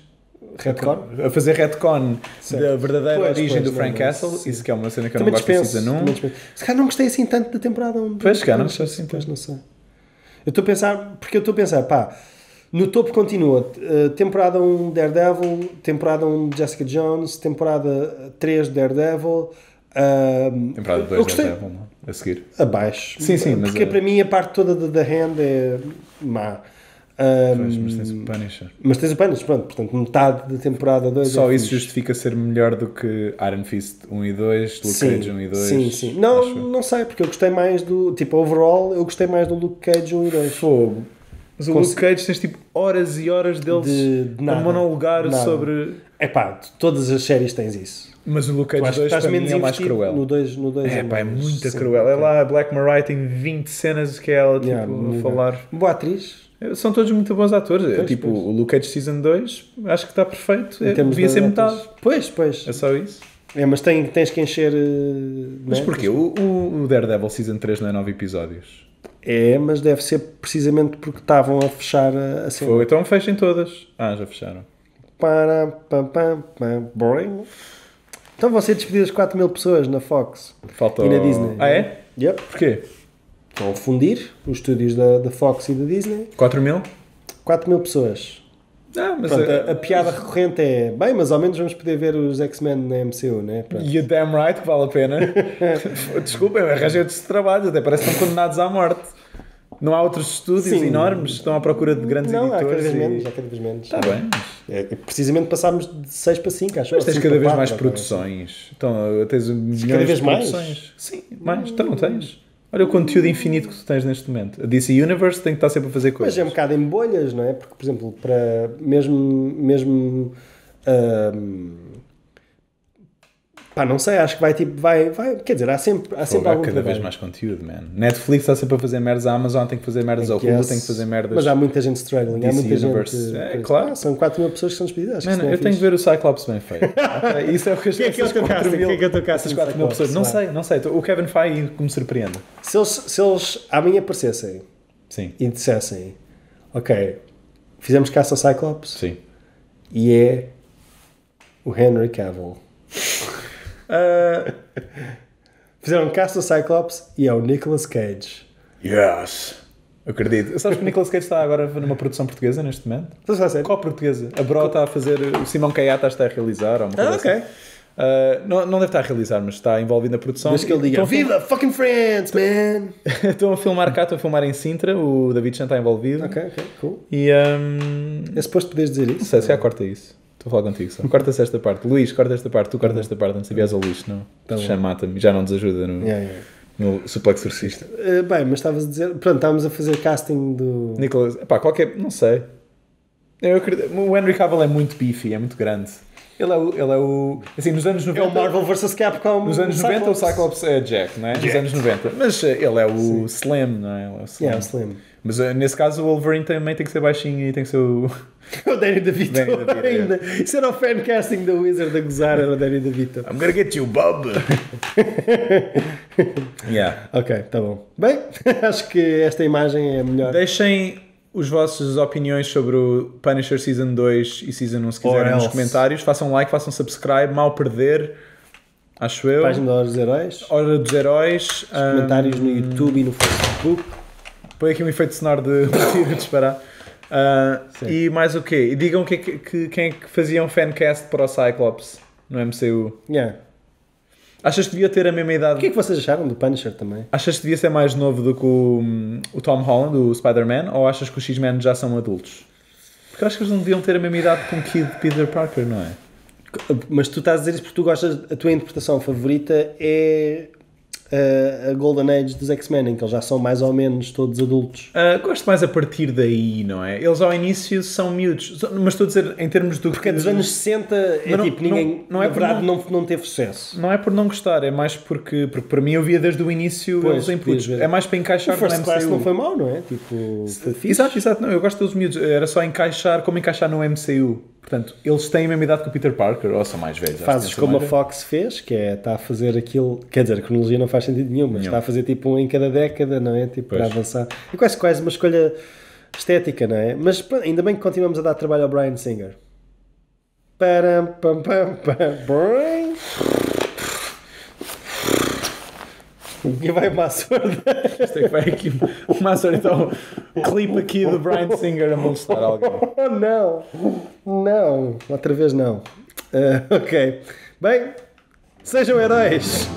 Retcon? A fazer retcon da verdadeira pois, origem pois, do Frank Castle. Sim. Isso que é uma cena que eu também não gosto dispenso, da Season um. Se calhar não gostei assim tanto da temporada um. Pois, se calhar não gostei assim tanto. Não sei. Eu estou a pensar... Porque eu estou a pensar, pá... No topo continua temporada um Daredevil, temporada um Jessica Jones, temporada três Daredevil, um, temporada dois gostei... Daredevil, não? A seguir abaixo, sim, sim, porque mas para é... mim a parte toda da Hand é má. Um, pois, mas tens o Punisher. Mas tens o Punisher, pronto. Portanto, metade da temporada dois. Só é isso fixe. Justifica ser melhor do que Iron Fist um e dois, Luke sim, Cage um e dois. Sim, sim. Não, não sei, porque eu gostei mais do... Tipo, overall, eu gostei mais do Luke Cage um e dois. Fogo. Mas o Cons... Luke Cage tens tipo horas e horas deles de, de nada, a monologar nada. sobre... É pá, todas as séries tens isso. Mas o Luke Cage dois para mim é mais cruel. No dois, no dois é, é pá, é muito sim, cruel. É lá a Black Mariah tem vinte cenas que é ela tipo, yeah, a falar. Boa atriz. São todos muito bons atores. Pois, tipo, pois. O Luke Cage Season dois acho que está perfeito. É, devia ser metade. Pois, pois. É só isso. É, mas tem, tens que encher... Mas é? Porquê? O, o Daredevil Season três não é nove episódios. É, mas deve ser precisamente porque estavam a fechar a cena. Foi, então fechem todas. Ah, já fecharam. Para, pam, pam, pam, boring. Então vão ser despedidas quatro mil pessoas na Fox. Faltou... E na Disney. Ah, é? Yep. Porquê? Estão a fundir os estúdios da, da Fox e da Disney. quatro mil? quatro mil pessoas. Ah, mas pronto, a, a piada mas... recorrente é... Bem, mas ao menos vamos poder ver os X-Men na M C U, não é? You're damn right que vale a pena. Desculpem, arranjei outros trabalhos. Até parece que estão condenados à morte. Não há outros estúdios Sim. enormes? Estão à procura de grandes não, editores? Não, há cada vez e... menos. Há cada vez menos. Está bem. É, precisamente passámos de seis para cinco, acho. Mas tens cada vez quatro, mais produções. Então, tens milhões cada vez de mais? Produções. Sim, mais. Então não tens... Olha o conteúdo infinito que tu tens neste momento. A D C Universe tem que estar sempre a fazer coisas. Mas é um bocado em bolhas, não é? Porque, por exemplo, para mesmo... mesmo um, pá, não sei, acho que vai tipo... Vai, vai, quer dizer, há sempre, há sempre algum cada vez mais conteúdo, man. Netflix está sempre a fazer merdas, a Amazon tem que fazer merdas, a Hulu tem que fazer merdas. Mas há muita gente struggling, D C há muita Universe. Gente... É, claro. Ah, são quatro mil pessoas que são despedidas. Man, eu é tenho que ver o Cyclops bem feito. Okay? Isso é o que, que, é que, mil, que, é que eu estou cá. Essas quatro mil pessoas. Não sei, não sei. O Kevin Feige me surpreende. Se eles, se eles à minha aparecessem Sim. e dissessem ok, fizemos caça ao Cyclops Sim. e é o Henry Cavill. Uh, fizeram cast ao Cyclops e é o Nicolas Cage. Yes, eu acredito. Sabes que o Nicolas Cage está agora numa produção portuguesa neste momento? Estás a sério? Qual portuguesa? A Bro está a fazer, o Simão Caiata está a realizar ou uma coisa ah, assim. Ok. Uh, não, não deve estar a realizar, mas está envolvido na produção. Mas que ele diga, viva fucking France, man! Estão a filmar cá, estão a filmar em Sintra. O David Chan está envolvido. Ok, ok, cool. E, um... é suposto poderes dizer isso? Não sei, se já corta isso. Estou a falar contigo só. Corta-se esta parte. Luís, corta esta parte. Tu corta esta parte. Não sabias ao Luís, não? Tá, chama-te-me. Já não nos ajuda no, yeah, yeah. no suplex exorcista. Uh, bem, mas estavas a dizer... Pronto, estávamos a fazer casting do... Nicolas... Pá, qualquer... Não sei. Eu acredito... O Henry Cavill é muito beefy. É muito grande. Ele é o... Ele é o assim, nos anos noventa... É o Marvel versus. Capcom. Nos anos noventa o Cyclops é Jack, não é? Jack. Nos anos noventa. Mas ele é o Sim. Slim, não é? Ele é o Slim. Yeah, Slim. Mas uh, nesse caso o Wolverine também tem que ser baixinho e tem que ser o... O Danny DeVito, Danny DeVito ainda. É. Isso era o fancasting da Wizard a gozar, era o Danny DeVito. I'm gonna get you, Bob. yeah. Ok, tá bom. Bem, acho que esta imagem é a melhor. Deixem as vossas opiniões sobre o Punisher Season dois e Season um se quiserem nos comentários. Façam like, façam subscribe, mal perder... Acho eu. Página da Hora dos Heróis. Hora dos Heróis. Os um... comentários no YouTube e no Facebook. Põe aqui um efeito sonoro de disparar. Uh, e mais o quê? E digam que, que, quem é que fazia um fancast para o Cyclops no M C U. Yeah. Achas que devia ter a mesma idade? O que é que vocês acharam do Punisher também? Achas que devia ser mais novo do que o, o Tom Holland, o Spider-Man? Ou achas que os X-Men já são adultos? Porque acho que eles não deviam ter a mesma idade que um kid de Peter Parker, não é? Mas tu estás a dizer isso porque tu gostas... A tua interpretação favorita é... Uh, a Golden Age dos X-Men, em que eles já são mais ou menos todos adultos. Uh, gosto mais a partir daí, não é? Eles ao início são miúdos, mas estou a dizer em termos do... Porque dos anos sessenta é não, tipo, ninguém, não, não é na verdade, não, não teve sucesso. Não é por não gostar, é mais porque, porque para mim eu via desde o início pois, os inputs. É mais para encaixar no M C U. O First Class não foi mau, não é? Tipo, exato, exato. Não, eu gosto dos miúdos. Era só encaixar, como encaixar no M C U. Portanto, eles têm a mesma idade que o Peter Parker, ou são mais velhos. Fazes como a Fox fez, que é, está a fazer aquilo... Quer dizer, a cronologia não faz sentido nenhum, mas não. Está a fazer tipo um em cada década, não é? Tipo, para avançar. É quase, quase uma escolha estética, não é? Mas ainda bem que continuamos a dar trabalho ao Bryan Singer. Param, pam, pam, pam, Brian... E vai uma sorda. Isto é que vai aqui uma sorda. Então, clipe aqui do Bryan Singer a mostrar alguém. Não, não, outra vez não. Uh, ok, bem, sejam heróis.